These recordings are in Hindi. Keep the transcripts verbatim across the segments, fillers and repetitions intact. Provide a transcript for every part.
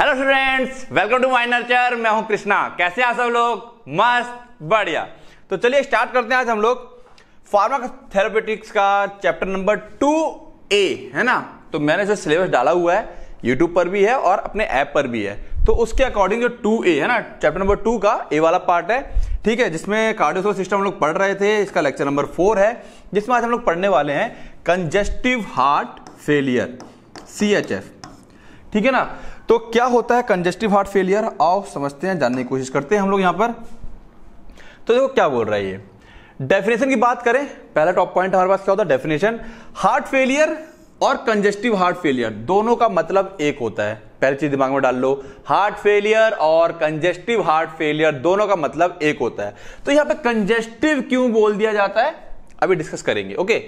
Hello students, welcome to mind nurture. मैं हूं कृष्णा। कैसे हैं सब लोग? मस्त, बढ़िया। तो चलिए स्टार्ट करते हैं। आज हम लोग फार्माकोथेरेप्यूटिक्स का चैप्टर नंबर टू ए है ना, तो मैंने इसे सिलेबस डाला हुआ है, यूट्यूब पर भी है और अपने ऐप पर भी है। तो उसके अकॉर्डिंग जो टू ए है ना, चैप्टर नंबर टू का ए वाला पार्ट है, ठीक है, जिसमें कार्डियोवैस्कुलर सिस्टम हम लोग पढ़ रहे थे। इसका लेक्चर नंबर फोर है, जिसमें आज हम लोग पढ़ने वाले हैं congestive heart failure, C H F, ठीक है ना। तो क्या होता है कंजेस्टिव हार्ट फेलियर, आओ समझते हैं, जानने की कोशिश करते हैं हम लोग यहाँ पर। तो देखो क्या बोल रहा है ये, डेफिनेशन की बात करें, पहला टॉप पॉइंट हमारे पास क्या होता है, डेफिनेशन। हार्ट फेलियर और कंजेस्टिव हार्ट फेलियर दोनों का मतलब एक होता है, पहली चीज दिमाग में डाल लो। हार्ट फेलियर और कंजेस्टिव हार्ट फेलियर दोनों का मतलब एक होता है। तो यहां पे कंजेस्टिव क्यों बोल दिया जाता है, अभी डिस्कस करेंगे। Okay,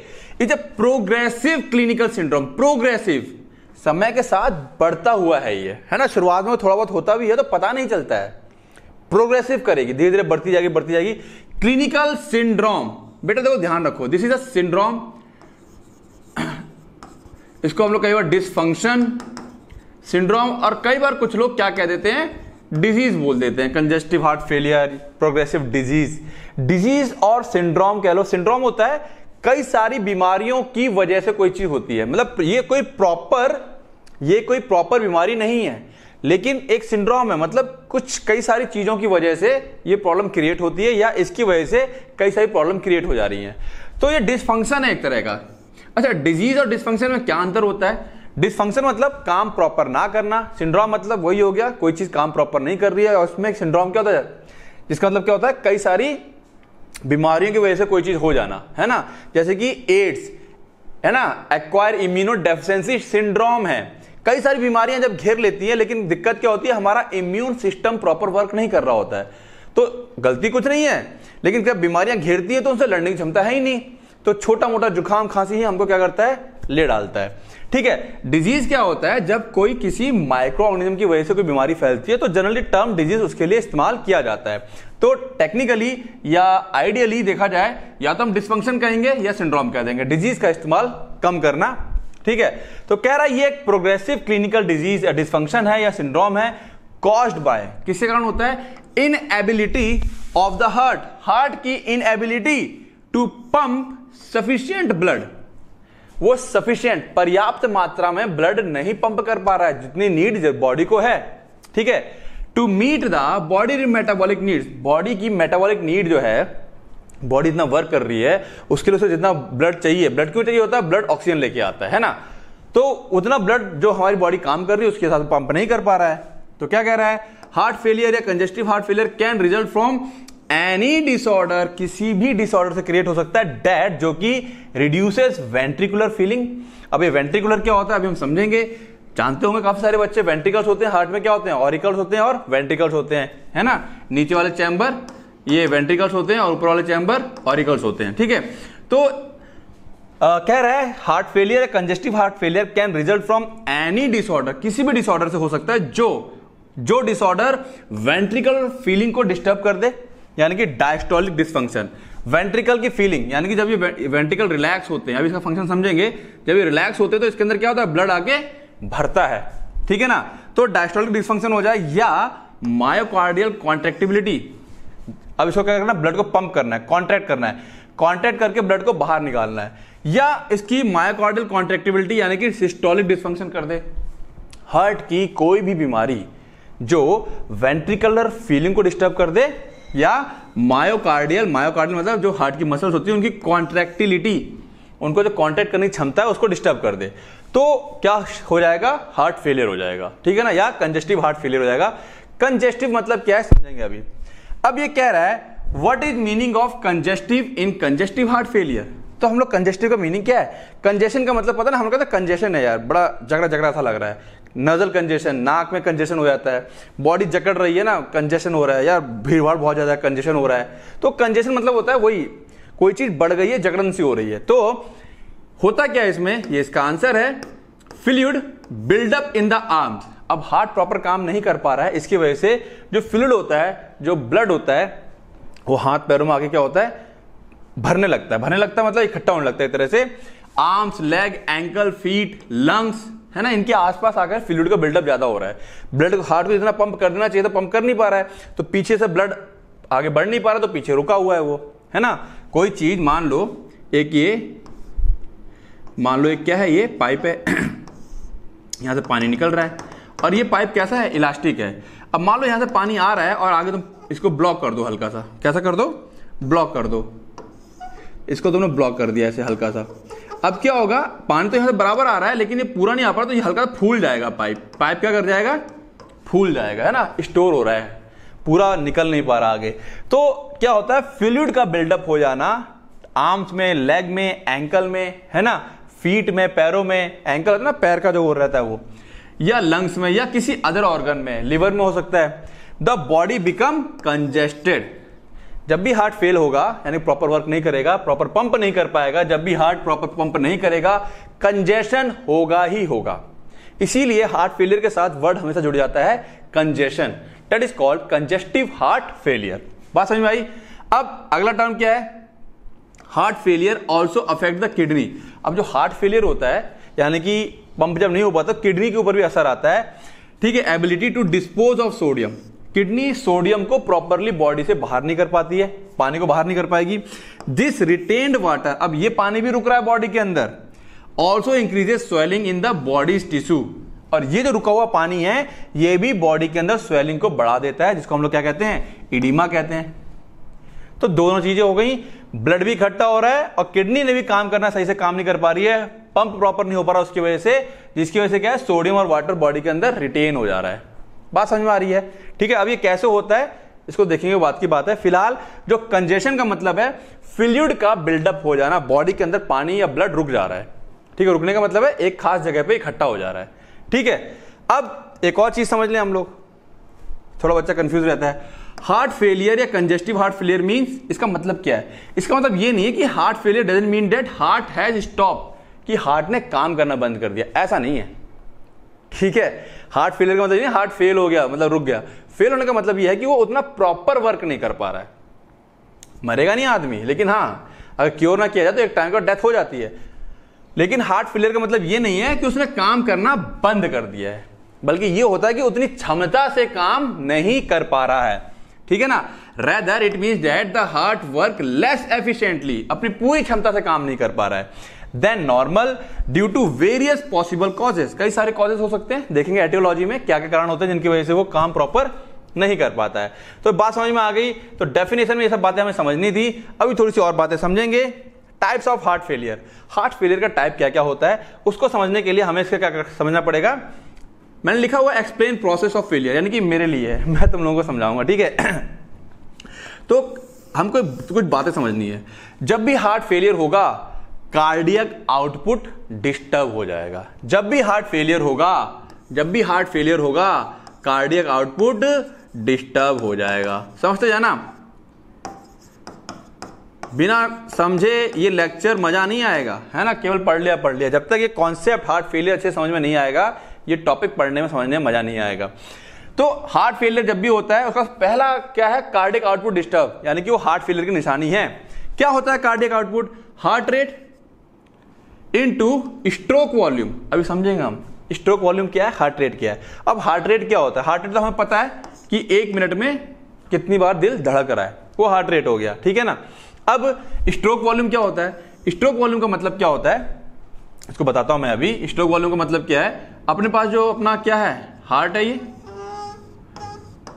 is a progressive clinical syndrome, progressive समय के साथ बढ़ता हुआ है ये, है ना। शुरुआत में थोड़ा बहुत होता भी है तो पता नहीं चलता है, प्रोग्रेसिव करेगी, धीरे धीरे बढ़ती जाएगी बढ़ती जाएगी क्लिनिकल सिंड्रोम। बेटा देखो, ध्यान रखो, दिस इज अ सिंड्रोम, इसको हम लोग कई बार डिसफंक्शन सिंड्रोम और कई बार कुछ लोग क्या कह देते हैं, डिजीज बोल देते हैं। Congestive heart failure, progressive disease, disease और सिंड्रोम कह लो। सिंड्रोम होता है कई सारी बीमारियों की वजह से कोई चीज होती है, मतलब ये कोई प्रॉपर ये कोई प्रॉपर बीमारी नहीं है, लेकिन एक सिंड्रोम है, मतलब कुछ कई सारी चीजों की वजह से ये प्रॉब्लम क्रिएट होती है या इसकी वजह से कई सारी प्रॉब्लम क्रिएट हो जा रही है। तो ये डिसफंक्शन है एक तरह का। अच्छा, डिजीज और डिसफंक्शन में क्या अंतर होता है? डिसफंक्शन मतलब काम प्रॉपर ना करना, सिंड्रोम मतलब वही हो गया, कोई चीज काम प्रॉपर नहीं कर रही है, और उसमें एक सिंड्रोम क्या होता है, जिसका मतलब क्या होता है, कई सारी बीमारियों की वजह से कोई चीज हो जाना, है ना, जैसे कि एड्स है ना, एक्वायर इम्यूनो डेफिशिएंसी सिंड्रोम है। कई सारी बीमारियां जब घेर लेती है, लेकिन दिक्कत क्या होती है, हमारा इम्यून सिस्टम प्रॉपर वर्क नहीं कर रहा होता है। तो गलती कुछ नहीं है, लेकिन जब बीमारियां घेरती है तो उनसे लड़ने की क्षमता है ही नहीं, तो छोटा मोटा जुकाम खांसी ही हमको क्या करता है, ले डालता है, ठीक है। डिजीज क्या होता है, जब कोई किसी माइक्रो ऑर्गेनिज्म की वजह से कोई बीमारी फैलती है तो जनरली टर्म डिजीज उसके लिए इस्तेमाल किया जाता है। तो टेक्निकली या आइडियली देखा जाए, या तो हम डिसफंक्शन कहेंगे या सिंड्रोम कह देंगे, डिजीज का इस्तेमाल कम करना, ठीक है। तो कह रहा है ये एक प्रोग्रेसिव क्लिनिकल डिजीज डिसफंक्शन है या सिंड्रोम है, कॉज्ड बाय, किसके कारण होता है, inability of the heart, heart की inability to pump sufficient blood, वो सफिशिएंट पर्याप्त मात्रा में ब्लड नहीं पंप कर पा रहा है जितनी नीड बॉडी को है, ठीक है, to meet the body metabolic needs, body की मेटाबॉलिक नीड जो है, बॉडी इतना वर्क कर रही है उसके लिए उसे जितना ब्लड चाहिए, ब्लड क्यों चाहिए होता है, ब्लड ऑक्सीजन लेके आता है ना, तो उतना ब्लड जो हमारी बॉडी काम कर रही है उसके साथ पंप नहीं कर पा रहा है। तो क्या कह रहा है, हार्ट फेलियर या congestive heart failure can result from any disorder, किसी भी डिसऑर्डर से क्रिएट हो सकता है, डेट जो कि रिड्यूसेस वेंट्रिकुलर फीलिंग। अब ये वेंट्रिकुलर क्या होता है अभी हम समझेंगे। जानते होंगे काफी सारे बच्चे, वेंट्रिकल्स होते हैं हार्ट में, क्या होते हैं, ऑरिकल्स होते हैं और वेंट्रिकल्स होते हैं, है ना, नीचे वाले चैम्बर ये वेंट्रिकल्स होते हैं और ऊपर वाले चैम्बर ऑरिकल्स होते हैं, ठीक है। तो आ, कह रहा है heart failure, congestive heart failure can result from any disorder, किसी भी डिसऑर्डर से हो सकता है जो जो डिसऑर्डर वेंट्रिकुलर फीलिंग को डिस्टर्ब कर दे, यानी कि डायस्टोलिक डिसफंक्शन। वेंट्रिकल की फीलिंग, यानी कि जब ये वेंट्रिकल रिलैक्स होते हैं, अभी इसका फंक्शन समझेंगे, जब ये रिलैक्स होते हैं तो इसके अंदर क्या होता है, ब्लड आके भरता है, ठीक है ना, तो डायस्टोलिक डिसफंक्शन हो जाए। या मायोकार्डियल कॉन्ट्रैक्टिबिलिटी, अब इसको क्या करना है, ब्लड को पंप करना है, कॉन्ट्रैक्ट करना है, कॉन्ट्रैक्ट करके ब्लड को बाहर निकालना है। या इसकी मायोकार्डियल कॉन्ट्रैक्टिबिलिटी यानी कि सिस्टोलिक डिसफंक्शन कर दे। हार्ट की कोई भी बीमारी जो वेंट्रिकुलर फीलिंग को डिस्टर्ब कर दे या मायोकार्डियल, मायोकार्डियल मतलब जो हार्ट की मसल्स होती है उनकी कॉन्ट्रैक्टिलिटी, उनको जो कॉन्ट्रैक्ट करने की क्षमता है उसको डिस्टर्ब कर दे, तो क्या हो जाएगा, हार्ट फेलियर हो जाएगा, ठीक है ना, या कंजेस्टिव हार्ट फेलियर हो जाएगा। कंजेस्टिव मतलब क्या है समझेंगे अभी। अब ये कह रहा है what is meaning of congestive in congestive heart failure. तो हम लोग कंजेस्टिव का मीनिंग क्या है, कंजेशन का मतलब पता ना, हम लोग कहते हैं कंजेशन है यार, बड़ा झगड़ा झगड़ा सा लग रहा है, नजल कंजेशन, नाक में कंजेशन हो जाता है, बॉडी जकड़ रही है ना, कंजेशन हो रहा है यार, भीड़ भाड़ बहुत ज्यादा है, कंजेशन हो रहा है। तो कंजेशन मतलब होता है वही, कोई चीज बढ़ गई है, जकड़न सी हो रही है। तो होता क्या है इसमें, ये इसका आंसर है, fluid buildup in the arms. अब हार्ट प्रॉपर काम नहीं कर पा रहा है, इसकी वजह से जो फ्लूइड होता है, जो ब्लड होता है, वो हाथ पैरों में आके क्या होता है, भरने लगता है, भरने लगता है मतलब इकट्ठा होने लगता है एक तरह से, arms, leg, ankle, feet, lungs, है ना, इनके आसपास आकर फ्लूइड का बिल्डअप ज्यादा हो रहा है, ब्लड हार्ट को जितना पंप कर देना चाहिए तो पंप कर नहीं पा रहा है, तो पीछे से ब्लड आगे बढ़ नहीं पा रहा, तो पीछे रुका हुआ है वो, है ना। कोई चीज मान लो एक ये मान लो एक क्या है, ये पाइप है, यहाँ से पानी निकल रहा है और ये पाइप कैसा है, इलास्टिक है। अब मान लो यहाँ से पानी आ रहा है और आगे तुम इसको ब्लॉक कर दो, हल्का सा, कैसा कर दो, ब्लॉक कर दो, इसको तुमने ब्लॉक कर दिया ऐसे हल्का सा। अब क्या होगा, पानी तो यहाँ से बराबर आ रहा है लेकिन ये पूरा नहीं आ पा रहा, तो ये हल्का फूल जाएगा पाइप, पाइप क्या कर जाएगा, फूल जाएगा, है ना, स्टोर हो रहा है, पूरा निकल नहीं पा रहा आगे। तो क्या होता है, फ्लूइड का बिल्डअप हो जाना आर्म्स में, लेग में, एंकल में, है ना, फीट में, पैरों में, एंकल है ना पैर का जो हो रहता है वो, या लंग्स में या किसी अदर ऑर्गन में, लिवर में हो सकता है। द बॉडी बिकम कंजेस्टेड, जब भी हार्ट फेल होगा यानी प्रॉपर वर्क नहीं करेगा, प्रॉपर पंप नहीं कर पाएगा, जब भी हार्ट प्रॉपर पंप नहीं करेगा कंजेशन होगा ही होगा। इसीलिए हार्ट फेलियर के साथ वर्ड हमेशा जुड़ जाता है congestion, that is called congestive heart failure. बात समझ में आई। अब अगला टर्म क्या है, heart failure also affect the kidney. अब जो हार्ट फेलियर होता है यानी कि पंप जब नहीं हो पाता, किडनी के ऊपर भी असर आता है, ठीक है। Ability to dispose of sodium, kidney sodium को प्रॉपरली बॉडी से बाहर नहीं कर पाती है, पानी को बाहर नहीं कर पाएगी। दिस रिटेन्ड वाटर, अब ये पानी भी रुक रहा है बॉडी के अंदर, also increases swelling in the body's tissue, और ये जो रुका हुआ पानी है ये भी बॉडी के अंदर स्वेलिंग को बढ़ा देता है, जिसको हम लोग क्या कहते हैं, इडीमा कहते हैं। तो दोनों चीजें हो गई, ब्लड भी इकट्ठा हो रहा है और किडनी ने भी काम करना सही से काम नहीं कर पा रही है, पंप प्रॉपर नहीं हो पा रहा उसकी वजह से, जिसकी वजह से क्या है, सोडियम और वाटर बॉडी के अंदर रिटेन हो जा रहा है। बात समझ में आ रही है, ठीक है। अब ये कैसे होता है इसको देखेंगे, बात की बात है। फिलहाल जो कंजेशन का मतलब है फ्लूइड का बिल्डअप हो जाना, बॉडी के अंदर पानी या ब्लड रुक जा रहा है, ठीक है। रुकने का मतलब है एक खास जगह पे इकट्ठा हो जा रहा है, ठीक है। अब एक और चीज समझ लें हम लोग, थोड़ा बच्चा कंफ्यूज रहता है। हार्ट फेलियर या कंजेस्टिव हार्ट फेलियर मींस, इसका मतलब क्या है, इसका मतलब ये नहीं है कि heart failure doesn't mean that heart has stop, कि हार्ट ने काम करना बंद कर दिया, ऐसा नहीं है, ठीक है। हार्ट फेलियर का मतलब ये नहीं हार्ट फेल हो गया मतलब रुक गया, फेल होने का मतलब ये है कि वो उतना प्रॉपर वर्क नहीं कर पा रहा है। मरेगा नहीं आदमी, लेकिन हाँ अगर क्योर ना किया जाए तो एक टाइम का डेथ हो जाती है, लेकिन हार्ट फेलियर का मतलब ये नहीं है कि उसने काम करना बंद कर दिया है, बल्कि ये होता है कि उतनी क्षमता से काम नहीं कर पा रहा है, ठीक है ना। Rather it means that the heart work less efficiently, अपनी पूरी क्षमता से काम नहीं कर पा रहा है, then normal due to various possible causes. कई सारे कॉजेस हो सकते हैं, देखेंगे एटियोलॉजी में क्या क्या कारण होते हैं जिनकी वजह से वो काम प्रॉपर नहीं कर पाता है। तो बात समझ में आ गई। तो डेफिनेशन में ये सब बातें हमें समझनी थी, अभी थोड़ी सी और बातें समझेंगे। Types of heart failure, heart failure का टाइप क्या क्या होता है उसको समझने के लिए हमें इसका क्या समझना पड़ेगा। मैंने लिखा हुआ एक्सप्लेन प्रोसेस ऑफ फेलियर, यानी कि मेरे लिए, मैं तुम लोगों को समझाऊंगा, ठीक है। तो हमको कुछ बातें समझनी है। जब भी हार्ट फेलियर होगा कार्डियक आउटपुट डिस्टर्ब हो जाएगा, जब भी हार्ट फेलियर होगा जब भी हार्ट फेलियर होगा कार्डियक आउटपुट डिस्टर्ब हो जाएगा। समझते जाना, बिना समझे ये लेक्चर मजा नहीं आएगा, है ना। केवल पढ़ लिया पढ़ लिया जब तक ये कॉन्सेप्ट हार्ट फेलियर अच्छे समझ में नहीं आएगा, ये टॉपिक पढ़ने में समझने में मजा नहीं आएगा। तो हार्ट फेलियर जब भी होता है उसका पहला क्या है, कार्डियक आउटपुट डिस्टर्ब, यानी कि वो हार्ट फेलियर की निशानी है। क्या होता है cardiac output, heart rate into stroke volume. अभी समझेंगे हम स्ट्रोक वॉल्यूम क्या है, हार्ट रेट क्या है। अब हार्ट रेट क्या होता है, हार्ट रेट तो हमें पता है कि एक मिनट में कितनी बार दिल धड़क रहा है, वो हार्ट रेट हो गया, ठीक है ना। अब स्ट्रोक वॉल्यूम क्या होता है, स्ट्रोक वॉल्यूम का मतलब क्या होता है इसको बताता हूं मैं अभी। स्ट्रोक वॉल्यूम का मतलब क्या है, अपने पास जो अपना क्या है हार्ट है ये,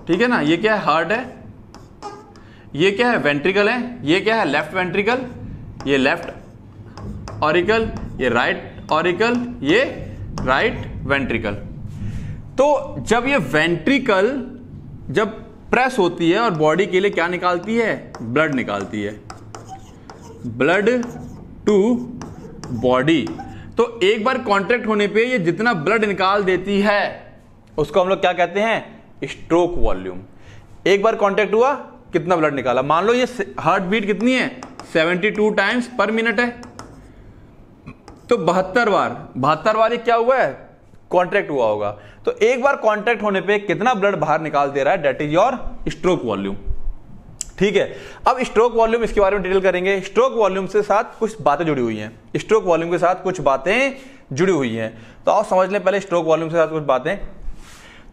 ठीक है ना, ये क्या है हार्ट है, ये क्या है वेंट्रिकल है, ये क्या है लेफ्ट वेंट्रिकल, ये लेफ्ट ऑरिकल, ये राइट ऑरिकल, ये राइट वेंट्रिकल। तो जब ये वेंट्रिकल जब प्रेस होती है और बॉडी के लिए क्या निकालती है, ब्लड निकालती है, ब्लड टू बॉडी। तो एक बार कॉन्ट्रैक्ट होने पे ये जितना ब्लड निकाल देती है उसको हम लोग क्या कहते हैं, स्ट्रोक वॉल्यूम। एक बार कॉन्ट्रैक्ट हुआ कितना ब्लड निकाला, मान लो ये हार्ट बीट कितनी है बहत्तर टाइम्स पर मिनट है, तो बहत्तर बार बहत्तर बार ये क्या हुआ है, कॉन्ट्रैक्ट हुआ होगा। तो एक बार कॉन्ट्रैक्ट होने पे कितना ब्लड बाहर निकाल दे रहा है, that is your stroke volume. ठीक है। अब स्ट्रोक वॉल्यूम, इसके बारे में डिटेल करेंगे। स्ट्रोक वॉल्यूम के साथ कुछ बातें जुड़ी हुई हैं, स्ट्रोक वॉल्यूम के साथ कुछ बातें जुड़ी हुई हैं, तो आप समझ लें पहले स्ट्रोक वॉल्यूम के साथ कुछ बातें।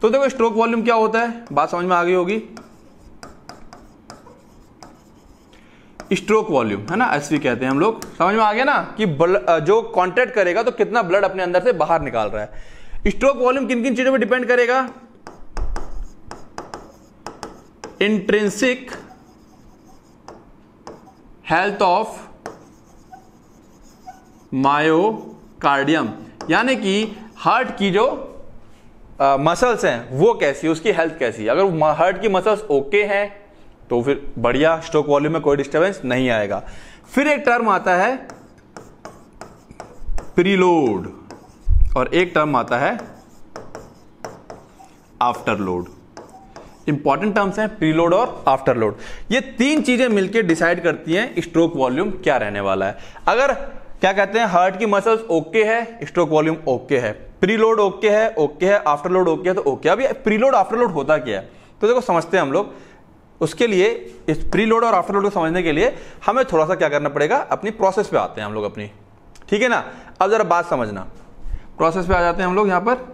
तो देखो स्ट्रोक वॉल्यूम क्या होता है, बात समझ में आ गई होगी। स्ट्रोक वॉल्यूम है ना, एसवी कहते हैं हम लोग, समझ में आ गया ना कि जो कॉन्ट्रैक्ट करेगा तो कितना ब्लड अपने अंदर से बाहर निकाल रहा है। स्ट्रोक वॉल्यूम किन किन चीजों पर डिपेंड करेगा, इंट्रिंसिक हेल्थ ऑफ मायोकार्डियम, यानी कि हार्ट की जो आ, मसल्स हैं वो कैसी, उसकी हेल्थ कैसी। अगर हार्ट की मसल्स ओके हैं तो फिर बढ़िया, स्ट्रोक वॉल्यूम में कोई डिस्टर्बेंस नहीं आएगा। फिर एक टर्म आता है प्रीलोड और एक टर्म आता है आफ्टरलोड। इंपॉर्टेंट टर्म्स हैं प्रीलोड और आफ्टरलोड। ये तीन चीजें मिलकर डिसाइड करती हैं स्ट्रोक वॉल्यूम क्या रहने वाला है। अगर क्या कहते हैं हार्ट की मसल्स ओके है, स्ट्रोक वॉल्यूम ओके है, प्रीलोड ओके है, ओके है आफ्टरलोड ओके है, तो ओके। अब ये प्रीलोड आफ्टरलोड होता क्या है, तो देखो समझते हैं हम लोग। उसके लिए इस प्रीलोड और आफ्टरलोड को समझने के लिए हमें थोड़ा सा क्या करना पड़ेगा, अपनी प्रोसेस पे आते हैं हम लोग अपनी, ठीक है ना। अब जरा बात समझना, प्रोसेस पे आ जाते हैं हम लोग यहाँ पर,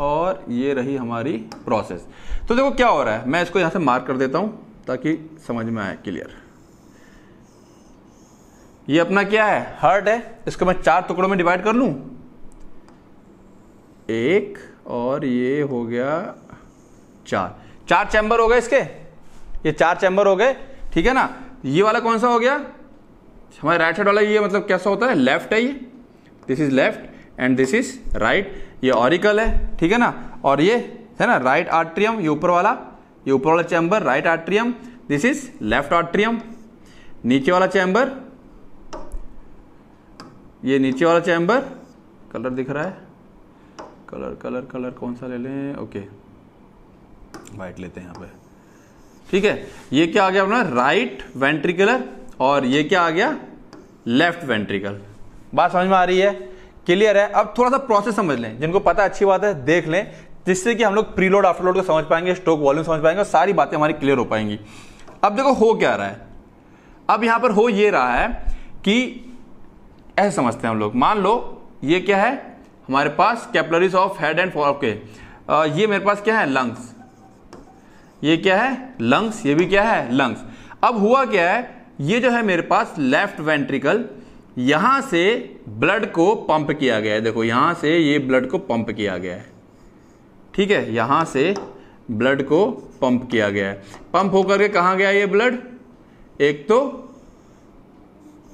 और ये रही हमारी प्रोसेस। तो देखो क्या हो रहा है, मैं इसको यहां से मार्क कर देता हूं ताकि समझ में आए क्लियर। ये अपना क्या है, हार्ट है, इसको मैं चार टुकड़ों में डिवाइड कर लूं, एक और ये हो गया चार, चार चैम्बर हो गए इसके, ये चार चैम्बर हो गए, ठीक है ना। ये वाला कौन सा हो गया, हमारे राइट साइड वाला, ये मतलब कैसा होता है, लेफ्ट है, ये this is left and this is right, ये ऑरिकल है, ठीक है ना। और ये है ना राइट आर्ट्रियम, ये ऊपर वाला, ये ऊपर वाला chamber right atrium, this is left atrium, नीचे वाला चैम्बर, ये नीचे वाला चैम्बर, कलर दिख रहा है, कलर कलर कलर कौन सा ले लें, ओके वाइट लेते हैं यहाँ पे, ठीक है। ये क्या आ गया अपना राइट वेंट्रिकुलर, और ये क्या आ गया लेफ्ट वेंट्रिकल। बात समझ में आ रही है, क्लियर है। अब थोड़ा सा प्रोसेस समझ लें, जिनको पता अच्छी बात है देख लें, जिससे कि हम लोग प्रीलोड आफ्टरलोड को समझ पाएंगे, स्ट्रोक वॉल्यूम समझ पाएंगे और सारी बातें हमारी क्लियर हो पाएंगी। अब देखो हो क्या रहा है, अब यहां पर हो ये रहा है कि ऐसे समझते हैं हम लोग, मान लो ये क्या है हमारे पास capillaries of head and fore के, ये मेरे पास क्या है लंग्स, ये क्या है लंग्स, ये भी क्या है लंग्स। अब हुआ क्या है, ये जो है मेरे पास लेफ्ट वेंट्रिकल, यहां से ब्लड को पंप किया गया है, देखो यहां से ये ब्लड को पंप किया गया है, ठीक है, यहां से ब्लड को पंप किया गया है। पंप होकर के कहां गया ये ब्लड, एक तो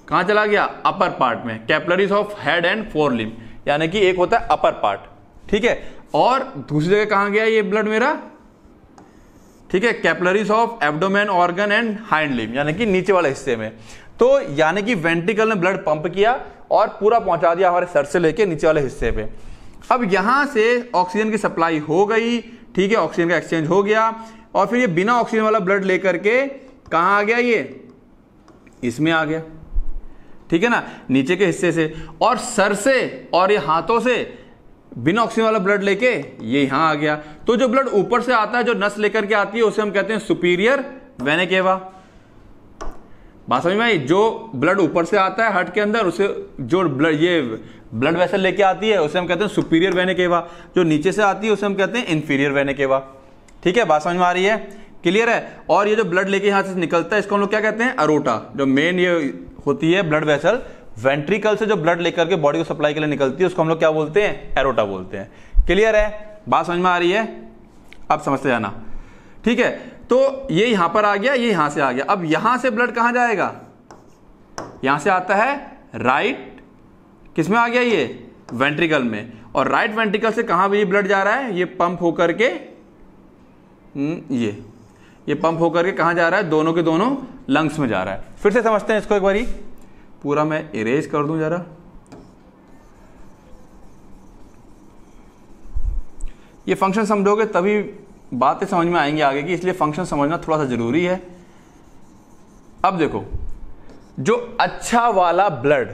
कहां चला गया अपर पार्ट में, capillaries of head and four लिम, यानी कि एक होता है अपर पार्ट, ठीक है, और दूसरी जगह कहां गया ये ब्लड मेरा, ठीक है, capillaries of abdomen organ and hind लिम, यानी कि नीचे वाले हिस्से में। तो यानी कि वेंट्रिकल ने ब्लड पंप किया और पूरा पहुंचा दिया हमारे सर से लेके नीचे वाले हिस्से पे। अब यहां से ऑक्सीजन की सप्लाई हो गई, ठीक है, ऑक्सीजन का एक्सचेंज हो गया, और फिर ये बिना ऑक्सीजन वाला ब्लड लेकर के कहां आ गया, ये इसमें आ गया, ठीक है ना, नीचे के हिस्से से, और सर से और ये हाथों से बिना ऑक्सीजन वाला ब्लड लेके ये यहां आ गया। तो जो ब्लड ऊपर से आता है, जो नस लेकर के आती है, उसे हम कहते हैं सुपीरियर वेना कावा। बात समझ में आई, जो ब्लड ऊपर से आता है हार्ट के अंदर, उसे जो ब्लड ये ब्लड वेसल लेके आती है उसे हम कहते हैं सुपीरियर वेना कावा, जो नीचे से आती है उसे हम कहते हैं इन्फीरियर वेना कावा, ठीक है। बात समझ में आ रही है, क्लियर है। और ये जो ब्लड लेके यहाँ से निकलता है इसको हम लोग क्या कहते हैं, एरोटा, जो मेन ये होती है ब्लड वेसल, वेंट्रिकल से जो ब्लड लेकर के बॉडी को सप्लाई के लिए निकलती है उसको हम लोग क्या बोलते हैं, एरोटा बोलते हैं। क्लियर है, बात समझ में आ रही है, अब समझते जाना, ठीक है। तो ये यहां पर आ गया, ये यहां से आ गया। अब यहां से ब्लड कहां जाएगा, यहां से आता है राइट, किसमें आ गया ये वेंट्रिकल में, और राइट वेंट्रिकल से कहां भी ब्लड जा रहा है, ये पंप होकर के ये ये पंप होकर के कहां जा रहा है, दोनों के दोनों लंग्स में जा रहा है। फिर से समझते हैं इसको, एक बारी पूरा मैं इरेज कर दूं जरा, ये फंक्शन समझोगे तभी बातें समझ में आएंगी आगे की, इसलिए फंक्शन समझना थोड़ा सा जरूरी है। अब देखो जो अच्छा वाला ब्लड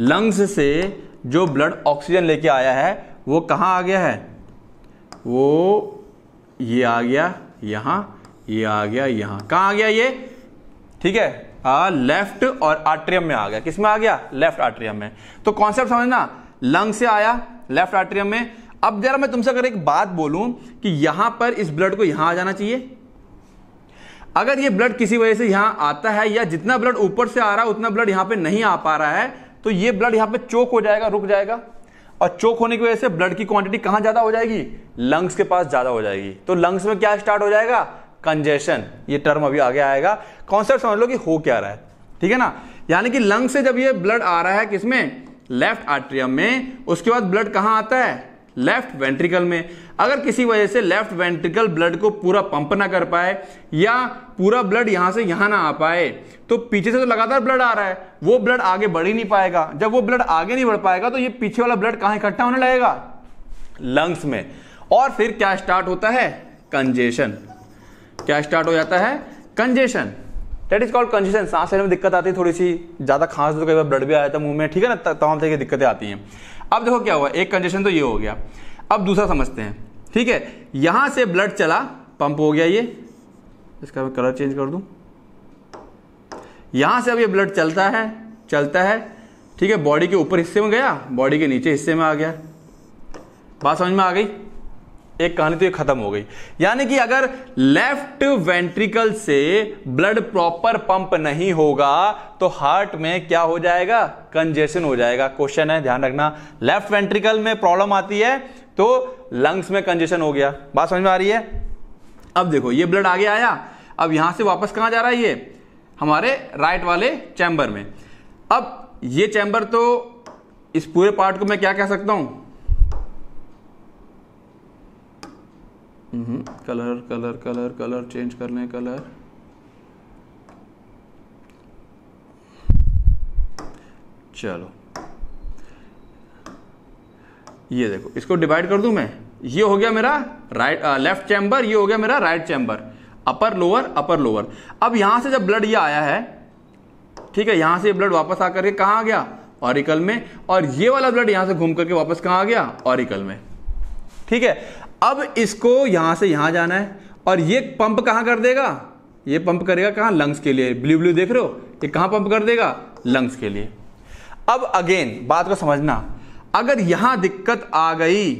लंग्स से जो ब्लड ऑक्सीजन लेके आया है वो कहाँ आ गया है, वो ये आ गया यहाँ, ये आ गया, यहाँ कहाँ आ गया ये, ठीक है, आ लेफ्ट और आट्रियम में आ गया। किस में आ गया? लेफ्ट आट्रियम में। तो कॉन्सेप्ट समझना, लंग से आया लेफ्ट आट्रियम में। अब जरा मैं तुमसे अगर एक बात बोलूं कि यहां पर इस ब्लड को यहां आ जाना चाहिए, अगर ये ब्लड किसी वजह से यहां आता है या जितना ब्लड ऊपर से आ रहा है उतना ब्लड यहां पे नहीं आ पा रहा है, तो ये ब्लड यहां पे चोक हो जाएगा, रुक जाएगा, और चोक होने की वजह से ब्लड की क्वांटिटी कहां ज्यादा हो जाएगी? लंग्स के पास ज्यादा हो जाएगी। तो लंग्स में क्या स्टार्ट हो जाएगा? कंजेशन। ये टर्म अभी आगे आएगा, कॉन्सेप्ट समझ लो कि हो क्या रहा है, ठीक है ना। यानी कि लंग से जब ये ब्लड आ रहा है किसमें? लेफ्ट आट्रियम में, उसके बाद ब्लड कहां आता है? लेफ्ट वेंट्रिकल में। अगर किसी वजह से लेफ्ट वेंट्रिकल ब्लड को पूरा पंप ना कर पाए या पूरा ब्लड यहां से यहां ना आ पाए, तो पीछे से तो लगातार ब्लड आ रहा है, वो ब्लड आगे बढ़ ही नहीं पाएगा। जब वो ब्लड आगे नहीं बढ़ पाएगा तो ये पीछे वाला ब्लड कहां इकट्ठा होने लगेगा? लंग्स में। और फिर क्या स्टार्ट होता है? कंजेशन। क्या स्टार्ट हो जाता है? Congestion. That is called congestion. सांस लेने में दिक्कत आती है, थोड़ी सी ज्यादा खांस तो कई बार ब्लड भी आ जाता है मुंह में, ठीक है ना, तमाम तरह की दिक्कतें आती हैं। अब देखो क्या हुआ, एक कंजेशन तो ये हो गया। अब दूसरा समझते हैं, ठीक है। यहां से ब्लड चला, पंप हो गया ये, इसका मैं कलर चेंज कर दूं। यहां से अब ये ब्लड चलता है चलता है ठीक है, बॉडी के ऊपर हिस्से में गया, बॉडी के नीचे हिस्से में आ गया। बात समझ में आ गई? एक कहानी तो ये खत्म हो गई। यानी कि अगर लेफ्ट वेंट्रिकल से ब्लड प्रॉपर पंप नहीं होगा तो हार्ट में क्या हो जाएगा? कंजेशन हो जाएगा। क्वेश्चन है, ध्यान रखना, लेफ्ट वेंट्रिकल में प्रॉब्लम आती है तो लंग्स में कंजेशन हो गया। बात समझ में आ रही है? अब देखो ये ब्लड आगे आया, अब यहां से वापस कहां जा रहा है? ये हमारे राइट वाले चैम्बर में। अब ये चैम्बर, तो इस पूरे पार्ट को मैं क्या कह सकता हूं? Colour colour colour colour change कर लें, कलर चलो। ये देखो, इसको डिवाइड कर दूं मैं, ये हो गया मेरा राइट लेफ्ट चैम्बर, ये हो गया मेरा right chamber, upper lower upper lower. अब यहां से जब ब्लड ये आया है, ठीक है, यहां से ब्लड वापस आकर के कहां आ गया? ऑरिकल में। और ये वाला ब्लड यहां से घूम करके वापस कहां आ गया? ऑरिकल में, ठीक है। अब इसको यहां से यहां जाना है और ये पंप कहां कर देगा? ये पंप करेगा कहां? लंग्स के लिए। ब्लू ब्लू देख रहे हो, ये कहां पंप कर देगा? लंग्स के लिए। अब अगेन बात को समझना, अगर यहां दिक्कत आ गई,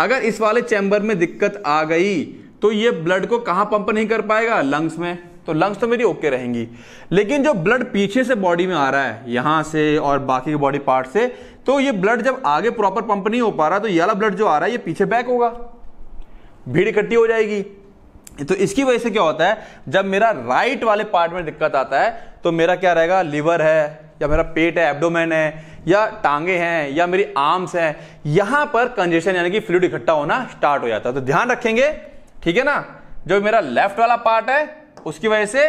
अगर इस वाले चैम्बर में दिक्कत आ गई तो ये ब्लड को कहां पंप नहीं कर पाएगा? लंग्स में। तो लंग्स तो मेरी ओके रहेंगी, लेकिन जो ब्लड पीछे से बॉडी में आ रहा है यहां से और बाकी के बॉडी पार्ट से, तो ये ब्लड जब आगे प्रॉपर पंप नहीं हो पा रहा तो ये वाला ब्लड जो आ रहा है ये पीछे बैक होगा, भीड़ इकट्ठी हो जाएगी। तो इसकी वजह से क्या होता है, जब मेरा राइट वाले पार्ट में दिक्कत आता है तो मेरा क्या रहेगा? लीवर है या मेरा पेट है, एब्डोमेन है या टांगे हैं या मेरी आर्म्स हैं, यहां पर कंजेशन यानी कि फ्लूइड इकट्ठा होना स्टार्ट हो जाता है। तो ध्यान रखेंगे, ठीक है ना, जो मेरा लेफ्ट वाला पार्ट है उसकी वजह से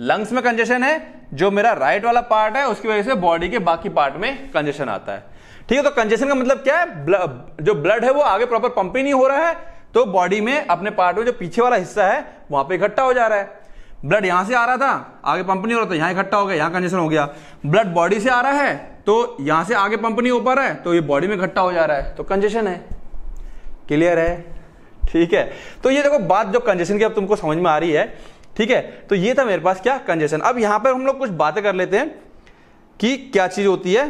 लंग्स में कंजेशन है, जो मेरा राइट वाला पार्ट है उसकी वजह से बॉडी के बाकी पार्ट में कंजेशन आता है, ठीक है। तो कंजेशन का मतलब क्या है? ब्लड, जो ब्लड है वो आगे प्रॉपर पंप ही नहीं हो रहा है तो बॉडी में अपने पार्ट में जो पीछे वाला हिस्सा है वहां पे इकट्ठा हो जा रहा है। ब्लड यहां से आ रहा था, आगे पंप नहीं हो रहा था, यहां इकट्ठा हो गया, यहां कंजेशन हो गया। ब्लड बॉडी से आ रहा है तो यहां से आगे पंप नहीं हो पा रहा है तो ये बॉडी में इकट्ठा हो जा रहा है, तो कंजेशन है। क्लियर है? ठीक है। तो ये देखो बात जो कंजेशन की अब तुमको समझ में आ रही है, ठीक है। तो ये था मेरे पास क्या? कंजेशन। अब यहां पर हम लोग कुछ बातें कर लेते हैं कि क्या चीज होती है।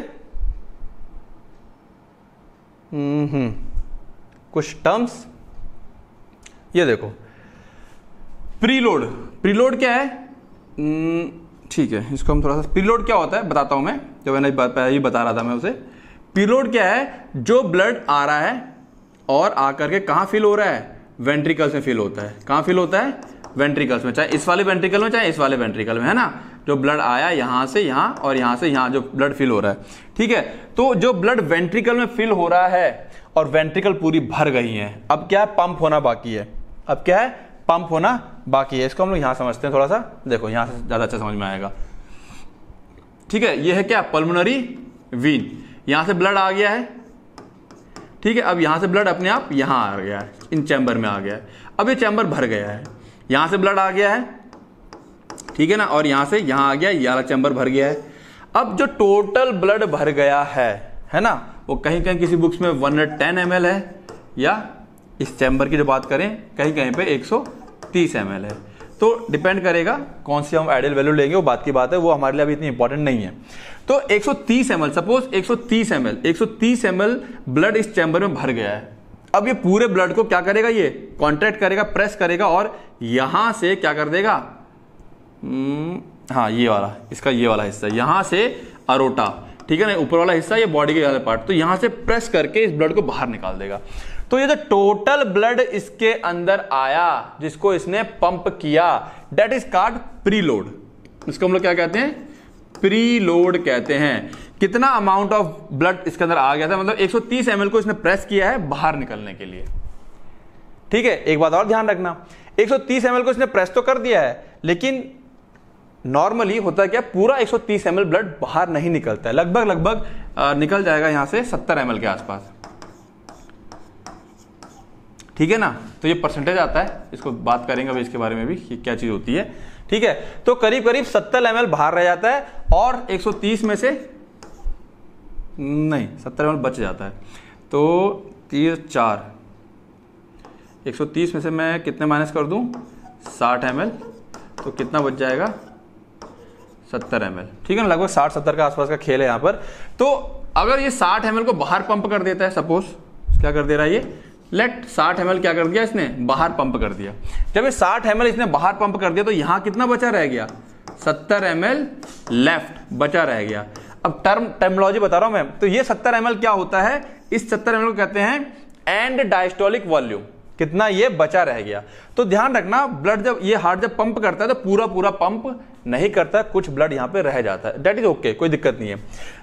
हम्म कुछ टर्म्स, ये देखो प्रीलोड। प्रीलोड क्या है? ठीक है, इसको हम थोड़ा सा, प्रीलोड क्या होता है बताता हूं मैं, जो मैंने ये बता रहा था मैं उसे। प्रीलोड क्या है? जो ब्लड आ रहा है और आकर के कहां फील हो रहा है? वेंट्रिकल्स में फील होता है। कहां फील होता है? वेंट्रिकल्स में, चाहे इस वाले वेंट्रिकल में चाहे इस वाले वेंट्रिकल में, है ना। जो ब्लड आया यहां से यहां और यहां से यहां जो ब्लड फील हो रहा है, ठीक है। तो जो ब्लड वेंट्रिकल में फील हो रहा है और वेंट्रिकल पूरी भर गई है, अब क्या है? पंप होना बाकी है। अब क्या है? पंप होना बाकी है। इसको हम लोग यहां समझते हैं थोड़ा सा, देखो यहां से ज्यादा अच्छा समझ में आएगा, ठीक है। यह है क्या? Pulmonary vein. यहां से ब्लड आ गया है, ठीक है। अब यहां से ब्लड अपने आप यहां आ गया है, इन चैम्बर में आ गया है। अब ये चैम्बर भर गया है, यहां से ब्लड आ गया है, ठीक है ना, और यहां से यहां आ गया, ये वाला चैम्बर भर गया है। अब जो टोटल ब्लड भर गया है, है ना, वो कहीं कहीं किसी बुक्स में one hundred ten M L है, या इस चैम्बर की जो बात करें कहीं कहीं पे एक सौ तीस एम एल है। तो डिपेंड करेगा कौन सी हम आइडियल वैल्यू लेंगे, वो बात की बात है, वो हमारे लिए अभी इतनी इंपॉर्टेंट नहीं है। तो एक सौ तीस एम एल सपोज एक सौ तीस एम एल एक सौ तीस एम एल ब्लड इस चैम्बर में भर गया है। अब ये पूरे ब्लड को क्या करेगा, ये कॉन्ट्रैक्ट करेगा, प्रेस करेगा और यहां से क्या कर देगा, हाँ ये वाला, इसका ये वाला हिस्सा यहां से एरोटा, ठीक है ना, ऊपर वाला हिस्सा ये बॉडी के पार्ट, तो यहां से प्रेस करके इस ब्लड को बाहर निकाल देगा। तो ये जो टोटल ब्लड इसके अंदर आया जिसको इसने पंप किया, दैट इज कॉल्ड प्रीलोड। इसको हम लोग क्या कहते हैं, प्रीलोड कहते हैं। कितना अमाउंट ऑफ ब्लड इसके अंदर आ गया था, मतलब एक सौ तीस एम एल को इसने प्रेस किया है बाहर निकलने के लिए। ठीक है, एक बात और ध्यान रखना, एक सौ तीस एम एल को इसने प्रेस तो कर दिया है, लेकिन नॉर्मली होता क्या, पूरा एक सौ तीस एम एल ब्लड बाहर नहीं निकलता है, लगभग लगभग निकल जाएगा यहाँ से सत्तर एम एल के आसपास, ठीक है ना। तो ये परसेंटेज आता है, इसको बात करेंगे अभी इसके बारे में भी कि क्या चीज होती है। ठीक है, तो करीब करीब सत्तर एम एल बाहर रह जाता है और एक सौ तीस में से नहीं सत्तर एम एल बच जाता है। तो तीस चार एक सौ तीस में से मैं कितने माइनस कर दूं, साठ एम एल, तो कितना बच जाएगा, सत्तर एम एल, ठीक है ना, लगभग साठ सत्तर के आसपास का खेल है यहाँ पर। तो अगर ये साठ एम एल को बाहर पंप कर देता है, सपोज क्या कर दे रहा है ये, लेट साठ एम एल क्या कर दिया इसने, बाहर पंप कर दिया। जब ये साठ एम एल इसने बाहर पंप कर दिया तो यहाँ कितना बचा रह गया, सत्तर एम एल लेफ्ट बचा रह गया। अब टर्म टर्मिनोलॉजी बता रहा हूँ मैं, तो ये सत्तर एम एल क्या होता है, इस सत्तर एम एल को कहते हैं एंड डायस्टोलिक वॉल्यूम, कितना ये बचा रह गया। तो ध्यान रखना, ब्लड जब ये हार्ट जब पंप करता है तो पूरा पूरा पंप नहीं करता, कुछ ब्लड यहाँ पे रह जाता है, डेट इज ओके, कोई दिक्कत नहीं है।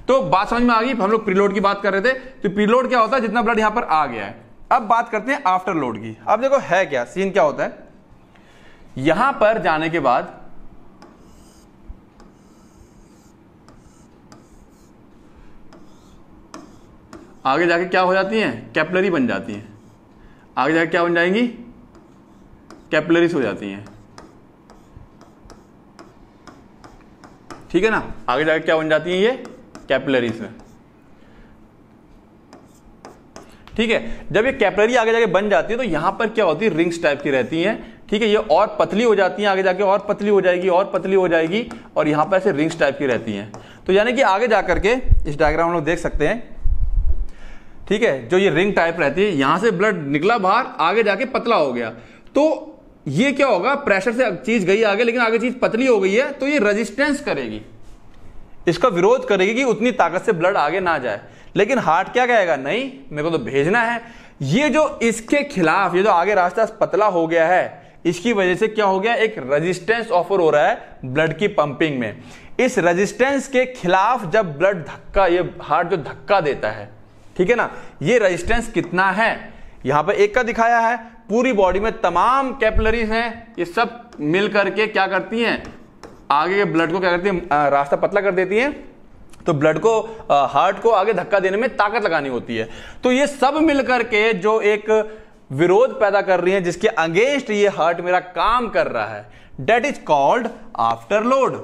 तो बात समझ में आ गई, हम लोग प्रीलोड की बात कर रहे थे। तो प्रीलोड क्या होता है, जितना ब्लड यहाँ पर आ गया है। अब बात करते हैं आफ्टरलोड की। अब देखो है क्या सीन, क्या होता है, यहां पर जाने के बाद आगे जाके क्या हो जाती हैं, कैपिलरी बन जाती हैं, आगे जाके क्या बन जाएंगी, कैपिलरीज हो जाती हैं, ठीक है ना, आगे जाके क्या बन जाती हैं ये कैपिलरीज में। ठीक है, जब ये कैपिलरी आगे जाके बन जाती है तो यहां पर क्या होती है, रिंग्स टाइप की रहती हैं, ठीक है, ये और पतली हो जाती है, आगे जाके और पतली हो जाएगी और पतली हो जाएगी, और यहां पर ऐसे रिंग्स टाइप की रहती हैं। तो यानी कि आगे जाकर के इस डायग्राम हम लोग देख सकते हैं, ठीक है, जो ये रिंग टाइप रहती है, यहां से ब्लड निकला बाहर, आगे जाके पतला हो गया। तो ये क्या होगा, प्रेशर से चीज गई आगे, लेकिन आगे चीज पतली हो गई है, तो ये रेजिस्टेंस करेगी, इसका विरोध करेगी कि उतनी ताकत से ब्लड आगे ना जाए। लेकिन हार्ट क्या कहेगा, नहीं मेरे को तो भेजना है। ये जो इसके खिलाफ, ये जो आगे रास्ता पतला हो गया है, इसकी वजह से क्या हो गया, एक रेजिस्टेंस ऑफर हो रहा है ब्लड की पंपिंग में। इस रेजिस्टेंस के खिलाफ जब ब्लड धक्का, ये हार्ट जो धक्का देता है, ठीक है ना, ये रेजिस्टेंस कितना है, यहां पर एक का दिखाया है, पूरी बॉडी में तमाम कैपिलरीज हैं, ये सब मिल करके क्या करती हैं, आगे के ब्लड को क्या करती है, रास्ता पतला कर देती है। तो ब्लड को, हार्ट को आगे धक्का देने में ताकत लगानी होती है। तो ये सब मिलकर के जो एक विरोध पैदा कर रही है, जिसके अगेंस्ट ये हार्ट मेरा काम कर रहा है, डेट इज कॉल्ड आफ्टरलोड।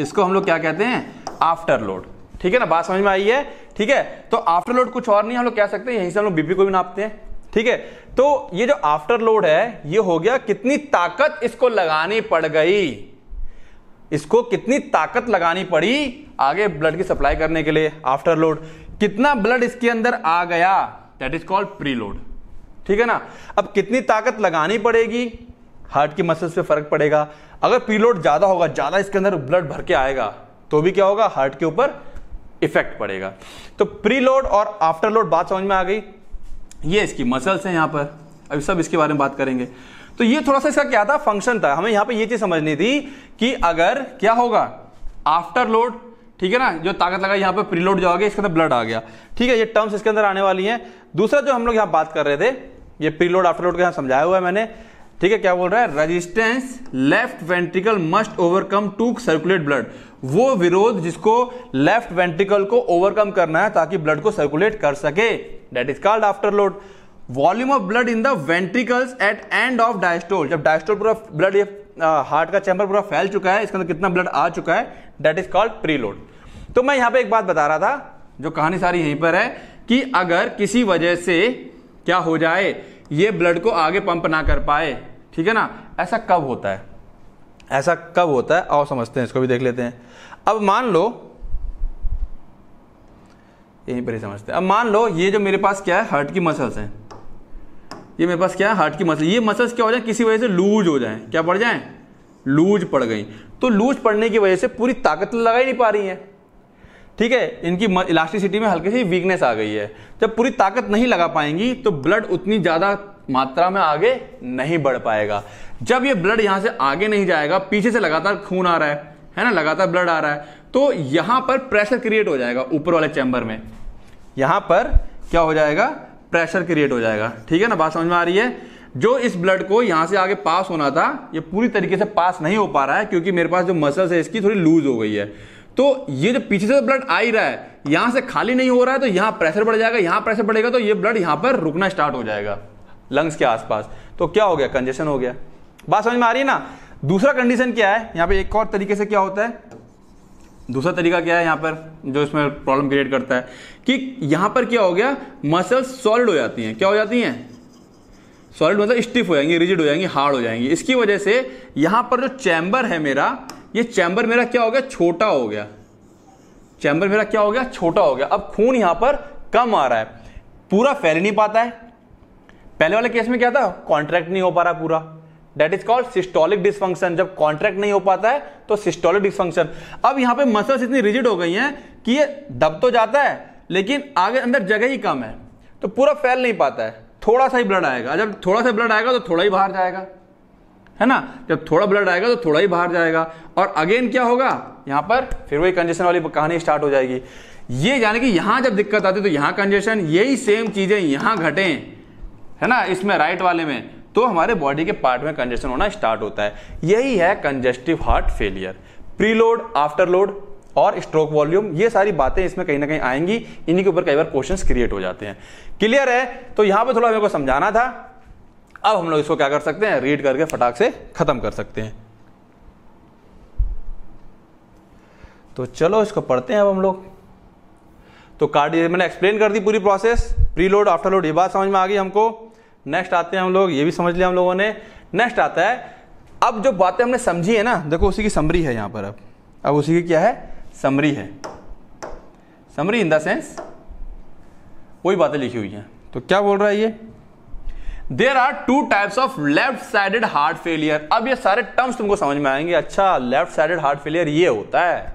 इसको हम लोग क्या कहते हैं, आफ्टरलोड, ठीक है ना, बात समझ में आई है। ठीक है, तो आफ्टरलोड कुछ और नहीं, हम लोग कह सकते हैं यहीं से हम लोग बीपी को भी नापते हैं। ठीक है, तो ये जो आफ्टरलोड है, ये हो गया कितनी ताकत इसको लगानी पड़ गई, इसको कितनी ताकत लगानी पड़ी आगे ब्लड की सप्लाई करने के लिए, आफ्टरलोड। कितना ब्लड इसके अंदर आ गया, दैट इज कॉल्ड प्रीलोड, ठीक है ना। अब कितनी ताकत लगानी पड़ेगी, हार्ट की मसल्स पे फर्क पड़ेगा। अगर प्रीलोड ज्यादा होगा, ज्यादा इसके अंदर ब्लड भर के आएगा, तो भी क्या होगा, हार्ट के ऊपर इफेक्ट पड़ेगा। तो प्रीलोड और आफ्टरलोड बात समझ में आ गई। ये इसकी मसल्स हैं यहाँ पर, अभी सब इसके बारे में बात करेंगे। तो ये थोड़ा सा इसका क्या था, फंक्शन था, हमें यहाँ पे ये चीज समझनी थी कि अगर क्या होगा, आफ्टरलोड, ठीक है ना, जो ताकत लगा, यहाँ पे प्रीलोड जो आ गया, इसके अंदर ब्लड आ गया, ठीक है, ये टर्म्स इसके अंदर आने वाली हैं। दूसरा जो हम लोग यहाँ बात कर रहे थे, ये प्रीलोड आफ्टरलोड के यहाँ समझाया हुआ है मैंने, ठीक है, क्या बोल रहा है, resistance left ventricle must overcome to circulate blood, वो विरोध जिसको लेफ्ट वेंट्रिकल को ओवरकम करना है ताकि ब्लड को सर्कुलेट कर सके, that is called afterload. Volume of blood in the ventricles at end of diastole, जब डायस्टोल पूरा ब्लड, ये हार्ट का चैम्बर पूरा फैल चुका है, इसके अंदर कितना ब्लड आ चुका है, दैट इज कॉल्ड प्रीलोड। तो मैं यहाँ पे एक बात बता रहा था, जो कहानी सारी यहीं पर है, कि अगर किसी वजह से क्या हो जाए, ये ब्लड को आगे पंप ना कर पाए, ठीक है ना। ऐसा कब होता है, ऐसा कब होता है और समझते हैं, इसको भी देख लेते हैं। अब मान लो यहीं पर ही समझते हैं। अब मान लो ये जो मेरे पास क्या है, हार्ट की मसल्स हैं, ये मेरे पास क्या है, हार्ट की मसल। ये मसल्स क्या हो जाए, किसी वजह से लूज हो जाए, क्या पड़ जाए, लूज पड़ गई। तो लूज पड़ने की वजह से पूरी ताकत लगा ही नहीं पा रही है, ठीक है, इनकी इलास्टिसिटी में हल्की सी वीकनेस आ गई है। जब पूरी ताकत नहीं लगा पाएंगी तो ब्लड उतनी ज़्यादा मात्रा में आगे नहीं बढ़ पाएगा। जब ये ब्लड यहाँ से आगे नहीं जाएगा, पीछे से लगातार खून आ रहा है है ना, लगातार ब्लड आ रहा है, तो यहाँ पर प्रेशर क्रिएट हो जाएगा ऊपर वाले चैम्बर में। यहाँ पर क्या हो जाएगा, प्रेशर क्रिएट हो जाएगा, ठीक है ना, बात समझ में आ रही है। जो इस ब्लड को यहाँ से आगे पास होना था, ये पूरी तरीके से पास नहीं हो पा रहा है क्योंकि मेरे पास जो मसल्स है इसकी थोड़ी लूज हो गई है। तो ये जो पीछे से ब्लड आ ही रहा है, यहाँ से खाली नहीं हो रहा है, तो यहाँ प्रेशर बढ़ जाएगा, यहाँ प्रेशर बढ़ेगा, तो ये ब्लड यहाँ पर रुकना स्टार्ट हो जाएगा लंग्स के आसपास। तो क्या हो गया, कंजेशन हो गया, बात समझ में आ रही है ना। दूसरा कंडीशन क्या है, यहाँ पे एक और तरीके से क्या होता है, दूसरा तरीका क्या है यहाँ पर जो इसमें प्रॉब्लम क्रिएट करता है, कि यहाँ पर क्या हो गया, मसल्स सॉलिड हो जाती हैं। क्या हो जाती हैं, सॉलिड मतलब स्टिफ हो जाएंगी, रिजिड हो जाएंगी, हार्ड हो जाएंगी। इसकी वजह से यहाँ पर जो चैम्बर है मेरा, ये चैम्बर मेरा क्या हो गया, छोटा हो गया। चैम्बर मेरा क्या हो गया, छोटा हो गया। अब खून यहाँ पर कम आ रहा है, पूरा फैल नहीं पाता है। पहले वाले केस में क्या था, कॉन्ट्रैक्ट नहीं हो पा रहा पूरा, that is called systolic dysfunction. जब कॉन्ट्रैक्ट नहीं हो पाता है तो सिस्टोलिक डिसफंक्शन। अब यहाँ पे मसल्स इतनी रिजिड हो गई हैं कि ये दब तो जाता है लेकिन आगे अंदर जगह ही कम है, तो पूरा फैल नहीं पाता है, थोड़ा सा ही ब्लड आएगा। जब थोड़ा सा ब्लड आएगा तो थोड़ा ही बाहर जाएगा, है ना, जब थोड़ा ब्लड आएगा तो थोड़ा ही बाहर जाएगा, और अगेन क्या होगा, यहाँ पर फिर वही कंजेशन वाली कहानी स्टार्ट हो जाएगी। ये यानी कि यहाँ जब दिक्कत आती है तो यहाँ कंजेशन, यही सेम चीज़ें यहाँ घटें, है ना, इसमें राइट वाले में, तो हमारे बॉडी के पार्ट में कंजेशन होना स्टार्ट होता है। यही है congestive heart failure. Preload, afterload और स्ट्रोक वॉल्यूम, ये सारी बातें इसमें कहीं ना कहीं आएंगी, इन्हीं के ऊपर कई बार क्वेश्चंस क्रिएट हो जाते हैं। क्लियर है? तो यहाँ पे थोड़ा मेरे को समझाना था। अब हम लोग इसको क्या कर सकते हैं, रीड करके फटाक से खत्म कर सकते हैं। तो चलो इसको पढ़ते हैं अब हम लोग। तो कार्डियक मैंने एक्सप्लेन कर दी पूरी प्रोसेस, प्रीलोड आफ्टरलोड ये बात समझ में आ गई हमको। नेक्स्ट आते हैं हम लोग, ये भी समझ लिया हम लोगों ने। नेक्स्ट आता है, अब जो बातें हमने समझी है ना, देखो उसी की समरी है यहाँ पर। अब अब उसी की क्या है, समरी है। समरी इन द सेंस वही बातें लिखी हुई हैं। तो क्या बोल रहा है ये, there are two types of left sided heart failure. अब ये सारे टर्म्स तुमको समझ में आएंगे। अच्छा, लेफ्ट साइडेड हार्ट फेलियर ये होता है।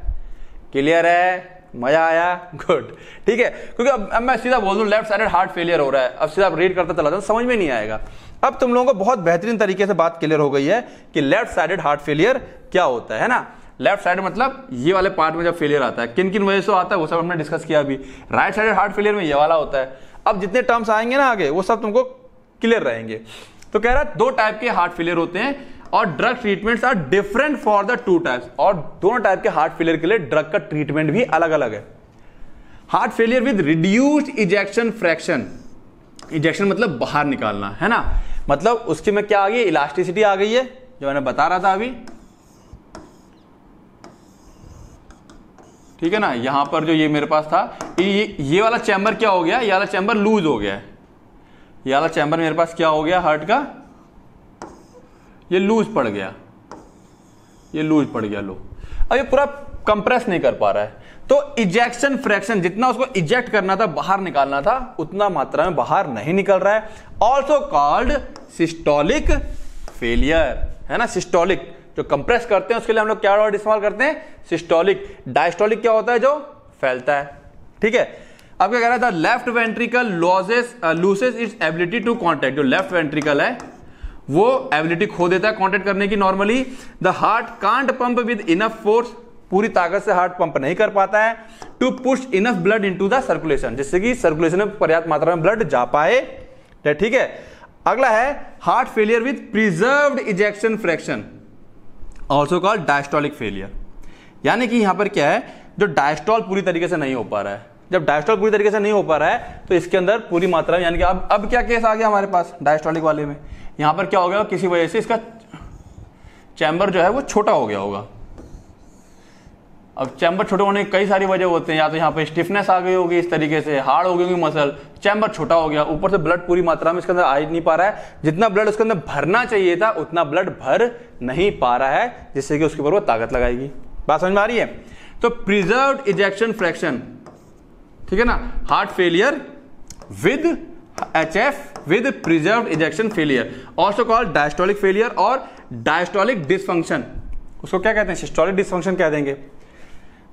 क्लियर है? मजा आया? गुड, ठीक है। क्योंकि अब, अब मैं सीधा बोल दूं लेफ्ट साइडेड हार्ट फेलियर हो रहा है, अब सीधा रीड करता चला जाऊं, समझ में नहीं आएगा। अब तुम लोगों को बहुत बेहतरीन तरीके से बात क्लियर हो गई है कि लेफ्ट साइडेड हार्ट फेलियर क्या होता है, है ना। लेफ्ट साइड मतलब ये वाले पार्ट में जब फेलियर आता है, किन किन वजह से आता है वो सब हमने डिस्कस किया अभी। राइट साइडेड हार्ट फेलियर में ये वाला होता है। अब जितने टर्म्स आएंगे ना आगे, वो सब तुमको क्लियर रहेंगे। तो कह रहा है दो टाइप के हार्ट फेलियर होते हैं और drug treatments are different for the two types. और दोनों टाइप के हार्ट फेलियर के लिए ड्रग का ट्रीटमेंट भी अलग अलग है। Heart failure with reduced ejection fraction, ejection मतलब बाहर निकालना, है ना, मतलब उसके में क्या आ गई, इलास्टिसिटी आ गई है जो मैंने बता रहा था अभी, ठीक है ना। यहां पर जो ये मेरे पास था, ये ये वाला चैम्बर क्या हो गया, ये वाला चैम्बर लूज हो गया है। ये वाला चैम्बर मेरे पास क्या हो गया, हार्ट का ये लूज पड़ गया, ये लूज पड़ गया लो। अब ये पूरा कंप्रेस नहीं कर पा रहा है, तो इजेक्शन फ्रैक्शन जितना उसको इजेक्ट करना था, बाहर निकालना था, उतना मात्रा में बाहर नहीं निकल रहा है। ऑल्सो कॉल्ड सिस्टोलिक फेलियर, है ना। सिस्टोलिक जो कंप्रेस करते हैं उसके लिए हम लोग क्या वर्ड इस्तेमाल करते हैं, सिस्टोलिक। डायस्टोलिक क्या होता है, जो फैलता है, ठीक है। अब क्या कह रहा था, left ventricle losses loses its ability to contact. जो लेफ्ट वेंट्रिकल है वो एबिलिटी खो देता है कॉन्टैक्ट करने की। Normally the heart can't pump with enough force, पूरी ताकत से हार्ट पंप नहीं कर पाता है, to push enough blood into the circulation, जिससे कि सर्कुलेशन में पर्याप्त मात्रा में ब्लड जा पाए, ठीक है। अगला है heart failure with preserved ejection fraction, also called diastolic failure. यानी कि यहां पर क्या है, जो डायस्टोल पूरी तरीके से नहीं हो पा रहा है। जब डायस्टोल पूरी तरीके से नहीं हो पा रहा है तो इसके अंदर पूरी मात्रा में, यानी कि अब अब क्या केस आ गया हमारे पास डायस्टोलिक वाले में, यहां पर क्या हो गया, किसी वजह से इसका चैम्बर जो है वो छोटा हो गया होगा, अब चैम्बर छोटे होने की कई सारी वजह होते हैं, या तो यहाँ पे स्टिफनेस आ गई होगी, इस तरीके से हार्ड हो गई होगी मसल, चैम्बर छोटा हो गया, ऊपर से ब्लड पूरी मात्रा में इसके अंदर आ नहीं पा रहा है, जितना ब्लड उसके अंदर भरना चाहिए था उतना ब्लड भर नहीं पा रहा है, जिससे कि उसके ऊपर वो ताकत लगाएगी। बात समझ में आ रही है? तो प्रिजर्व्ड इजेक्शन फ्रैक्शन, ठीक है ना, heart failure with H F with preserved ejection failure, also called diastolic failure और डायस्टोलिक डिसफंक्शन, उसको क्या कहते हैं, सिस्टोलिक डिसफंक्शन कह देंगे।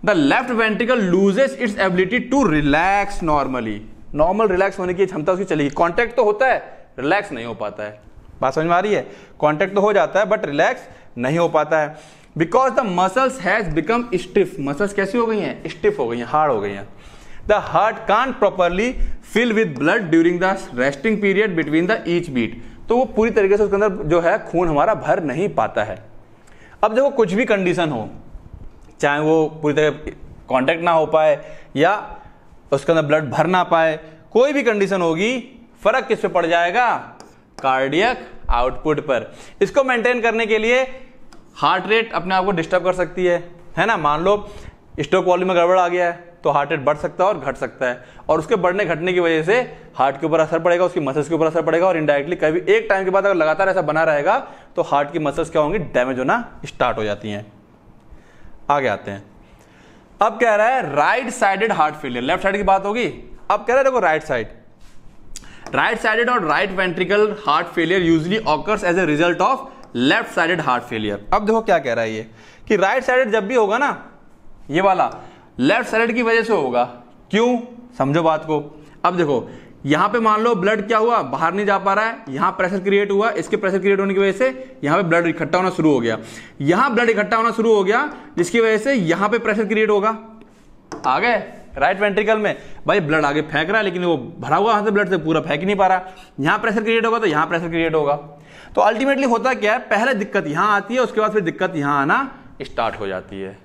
The left ventricle loses its ability to relax normally, normal relax होने की क्षमता उसकी चलेगी, कॉन्टैक्ट तो होता है, रिलैक्स नहीं हो पाता है। बात समझ में आ रही है? कॉन्टैक्ट तो हो जाता है बट रिलैक्स नहीं हो पाता है, because the muscles has become stiff, muscles कैसी हो गई हैं, स्टिफ हो गई हैं, हार्ड हो गई हैं। The heart can't properly fill with blood during the resting period between the each beat, तो वो पूरी तरीके से उसके अंदर जो है खून हमारा भर नहीं पाता है। अब देखो कुछ भी कंडीशन हो, चाहे वो पूरी तरह कांटेक्ट ना हो पाए या उसके अंदर ब्लड भर ना पाए, कोई भी कंडीशन होगी, फर्क किस पे पड़ जाएगा, कार्डियक आउटपुट पर। इसको मेंटेन करने के लिए हार्ट रेट अपने आप को डिस्टर्ब कर सकती है, है ना। मान लो स्ट्रोक वॉल्यूम में गड़बड़ आ गया है तो हार्ट रेट बढ़ सकता है और घट सकता है, और उसके बढ़ने घटने की वजह से हार्ट के ऊपर असर पड़ेगा, उसकी मसल्स के ऊपर असर पड़ेगा, और इनडायरेक्टली कभी एक टाइम के बाद अगर लगातार ऐसा बना रहेगा तो हार्ट की मसल्स क्या होंगी, डैमेज होना स्टार्ट हो जाती हैं। आगे आते हैं। अब कह रहा है right sided heart failure, left side की बात होगी, अब कह रहा है देखो राइट साइड, राइट साइडेड और right ventricle heart failure usually occurs as a result of left sided heart failure. अब देखो क्या कह रहा है ये कि राइट साइडेड जब भी होगा ना, ये वाला लेफ्ट साइडेड की वजह से होगा, क्यों, समझो बात को। अब देखो यहां पे मान लो ब्लड क्या हुआ, बाहर नहीं जा पा रहा है, यहां प्रेशर क्रिएट हुआ, इसके प्रेशर क्रिएट होने की वजह से यहां पे ब्लड इकट्ठा होना शुरू हो गया, यहां ब्लड इकट्ठा होना शुरू हो गया, जिसकी वजह से यहां पे प्रेशर क्रिएट होगा, आ गए राइट वेंट्रिकल में, भाई ब्लड आगे फेंक रहा है लेकिन वो भरा हुआ यहां से ब्लड से पूरा फेंक ही नहीं पा रहा, यहां प्रेशर क्रिएट होगा तो यहां प्रेशर क्रिएट होगा। तो अल्टीमेटली होता क्या है, पहले दिक्कत यहां आती है, उसके बाद फिर दिक्कत यहां आना स्टार्ट हो जाती है।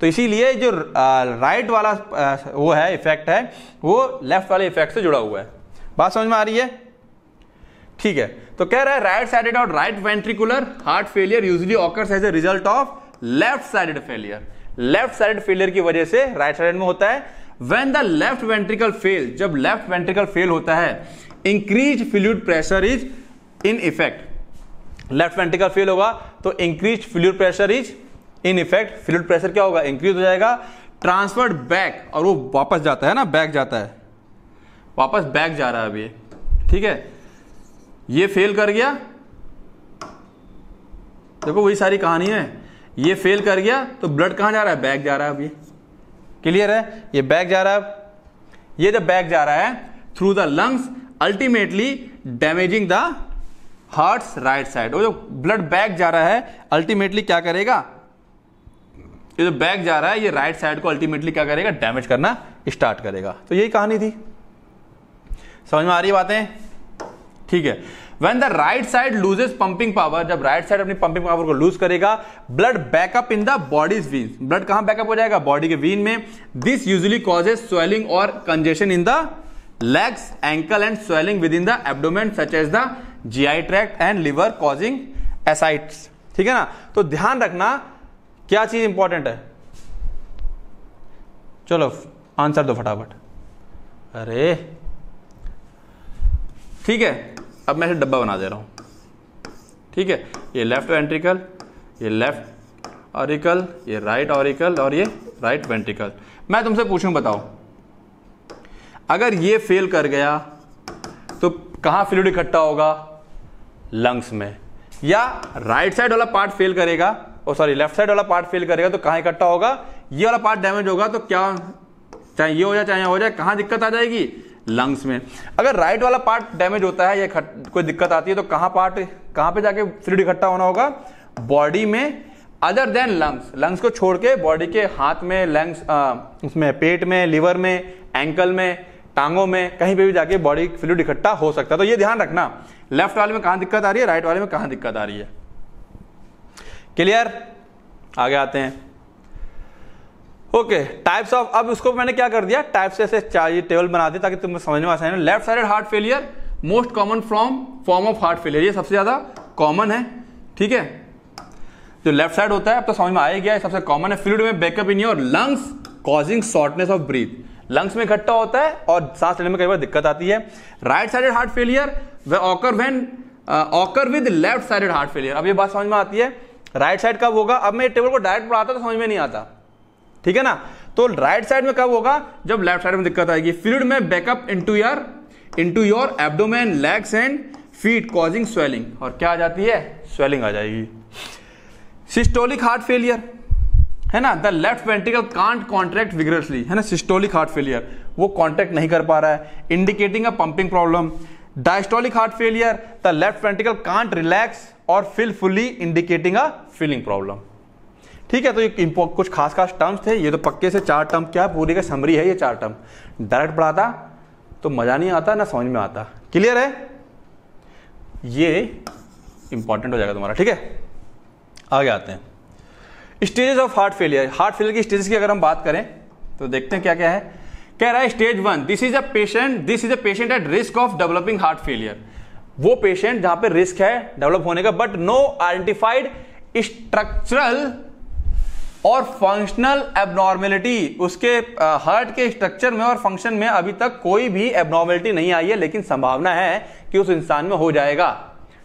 तो इसीलिए जो राइट वाला वो है इफेक्ट है वो लेफ्ट वाले इफेक्ट से जुड़ा हुआ है। बात समझ में आ रही है? ठीक है। तो कह रहा है राइट साइडेड और right ventricular heart failure usually occurs as a result of left sided failure, left sided failure की वजह से राइट साइड में होता है। When the left ventricle fail, जब लेफ्ट वेंट्रिकल फेल होता है, increase fluid pressure is in effect, left ventricle fail होगा तो increase fluid pressure is in effect, fluid pressure क्या होगा, इंक्रीज हो जाएगा, ट्रांसफर्ड बैक, और वो वापस जाता है ना, बैक जाता है, वापस बैक जा रहा है अभी, ठीक है, ये फेल कर गया, देखो वही सारी कहानी है, ये फेल कर गया तो ब्लड कहाँ जा रहा है, बैक जा रहा है, अभी क्लियर है, ये बैक जा रहा है, ये जब बैक जा रहा है through the lungs ultimately damaging the heart's right side. वो जो ब्लड बैक जा रहा है अल्टीमेटली क्या करेगा, ये जो बैक जा रहा है ये राइट साइड को अल्टीमेटली क्या करेगा, डैमेज करना स्टार्ट करेगा। तो यही कहानी थी, समझ में आ रही बातें? ठीक है। When the right side loses pumping power, जब राइट साइड अपनी पंपिंग पावर को लूज करेगा, blood backup in the body's veins, blood कहां बैकअप हो जाएगा, बॉडी के वीन में। दिस यूजुअली कॉजेस स्वेलिंग और congestion in the legs ankle and swelling within the abdomen such as the GI tract and liver causing ascites. ठीक है ना। तो ध्यान रखना क्या चीज इंपॉर्टेंट है, चलो आंसर दो फटाफट। अरे ठीक है, अब मैं इसे डब्बा बना दे रहा हूं, ठीक है, ये लेफ्ट वेंट्रिकल, ये लेफ्ट ऑरिकल, ये राइट ऑरिकल और ये राइट वेंट्रिकल। मैं तुमसे पूछूं, बताओ अगर ये फेल कर गया तो कहां फ्लूइड इकट्ठा होगा, लंग्स में, या राइट साइड वाला पार्ट फेल करेगा, और सॉरी लेफ्ट साइड वाला पार्ट फेल करेगा तो कहाँ इकट्ठा होगा, ये वाला पार्ट डैमेज होगा, तो क्या चाहे ये हो जाए चाहे हो जाए, कहाँ दिक्कत आ जाएगी, लंग्स में। अगर राइट वाला पार्ट डैमेज होता है या कोई दिक्कत आती है तो कहाँ पार्ट कहाँ पे जाके फ्लूइड इकट्ठा होना होगा, बॉडी में, अदर देन लंग्स, लंग्स को छोड़ के बॉडी के हाथ में, लंग्स उसमें पेट में, लीवर में, एंकल में, टांगों में, कहीं पे भी जाके बॉडी फ्लूइड इकट्ठा हो सकता है। तो ये ध्यान रखना, लेफ्ट वाले में कहाँ दिक्कत आ रही है, राइट वाले में कहाँ दिक्कत आ रही है। क्लियर? आगे आते हैं। ओके, टाइप्स ऑफ, अब उसको मैंने क्या कर दिया, टाइप्स ऐसे चाहिए टेबल बना दी ताकि तुम्हें समझ में आसानी हो। Left sided heart failure most common form form of heart failure, ये सबसे ज्यादा कॉमन है, ठीक है। जो लेफ्ट साइड होता है अब तो समझ में आया गया है, सबसे कॉमन है, फ्लूइड में backup in your lungs causing shortness of breath, lungs में इकट्ठा होता है और सांस लेने में कई बार दिक्कत आती है। Right sided heart failure way occur when occur with left sided heart failure, अब ये बात समझ में आती है। राइट साइड कब होगा, अब मैं टेबल को डायरेक्ट पढ़ाता तो समझ में नहीं आता, ठीक है ना। तो राइट साइड में कब होगा, जब लेफ्ट साइड में दिक्कत आएगी। फ्लूइड में backup into your into your abdomen legs and feet causing swelling, और क्या आ जाती है, स्वेलिंग आ जाएगी। सिस्टोलिक हार्ट फेलियर है ना, the left ventricle can't contract vigorously, है ना, सिस्टोलिक हार्ट फेलियर वो कॉन्ट्रैक्ट नहीं कर पा रहा है, indicating a pumping problem. Diastolic heart failure the left ventricle can't relax और fill fully, indicating a filling problem, ठीक है। तो ये कुछ खास खास टर्म्स थे, ये तो पक्के से चार टर्म क्या पूरी का समरी है, ये चार टर्म। डायरेक्ट पढ़ाता तो मजा नहीं आता ना समझ में आता, क्लियर है, ये इंपॉर्टेंट हो जाएगा तुम्हारा, ठीक है। आगे आते हैं stages of heart failure, heart failure की स्टेजेस की अगर हम बात करें तो देखते हैं क्या क्या है। कह रहा है stage one, this is a patient this is a patient at risk of developing heart failure, वो पेशेंट जहां पे रिस्क है डेवलप होने का, बट नो आइडेंटिफाइड स्ट्रक्चरल और फंक्शनल एबनॉर्मेलिटी, उसके हार्ट के स्ट्रक्चर में और फंक्शन में अभी तक कोई भी एबनॉर्मेलिटी नहीं आई है, लेकिन संभावना है कि उस इंसान में हो जाएगा,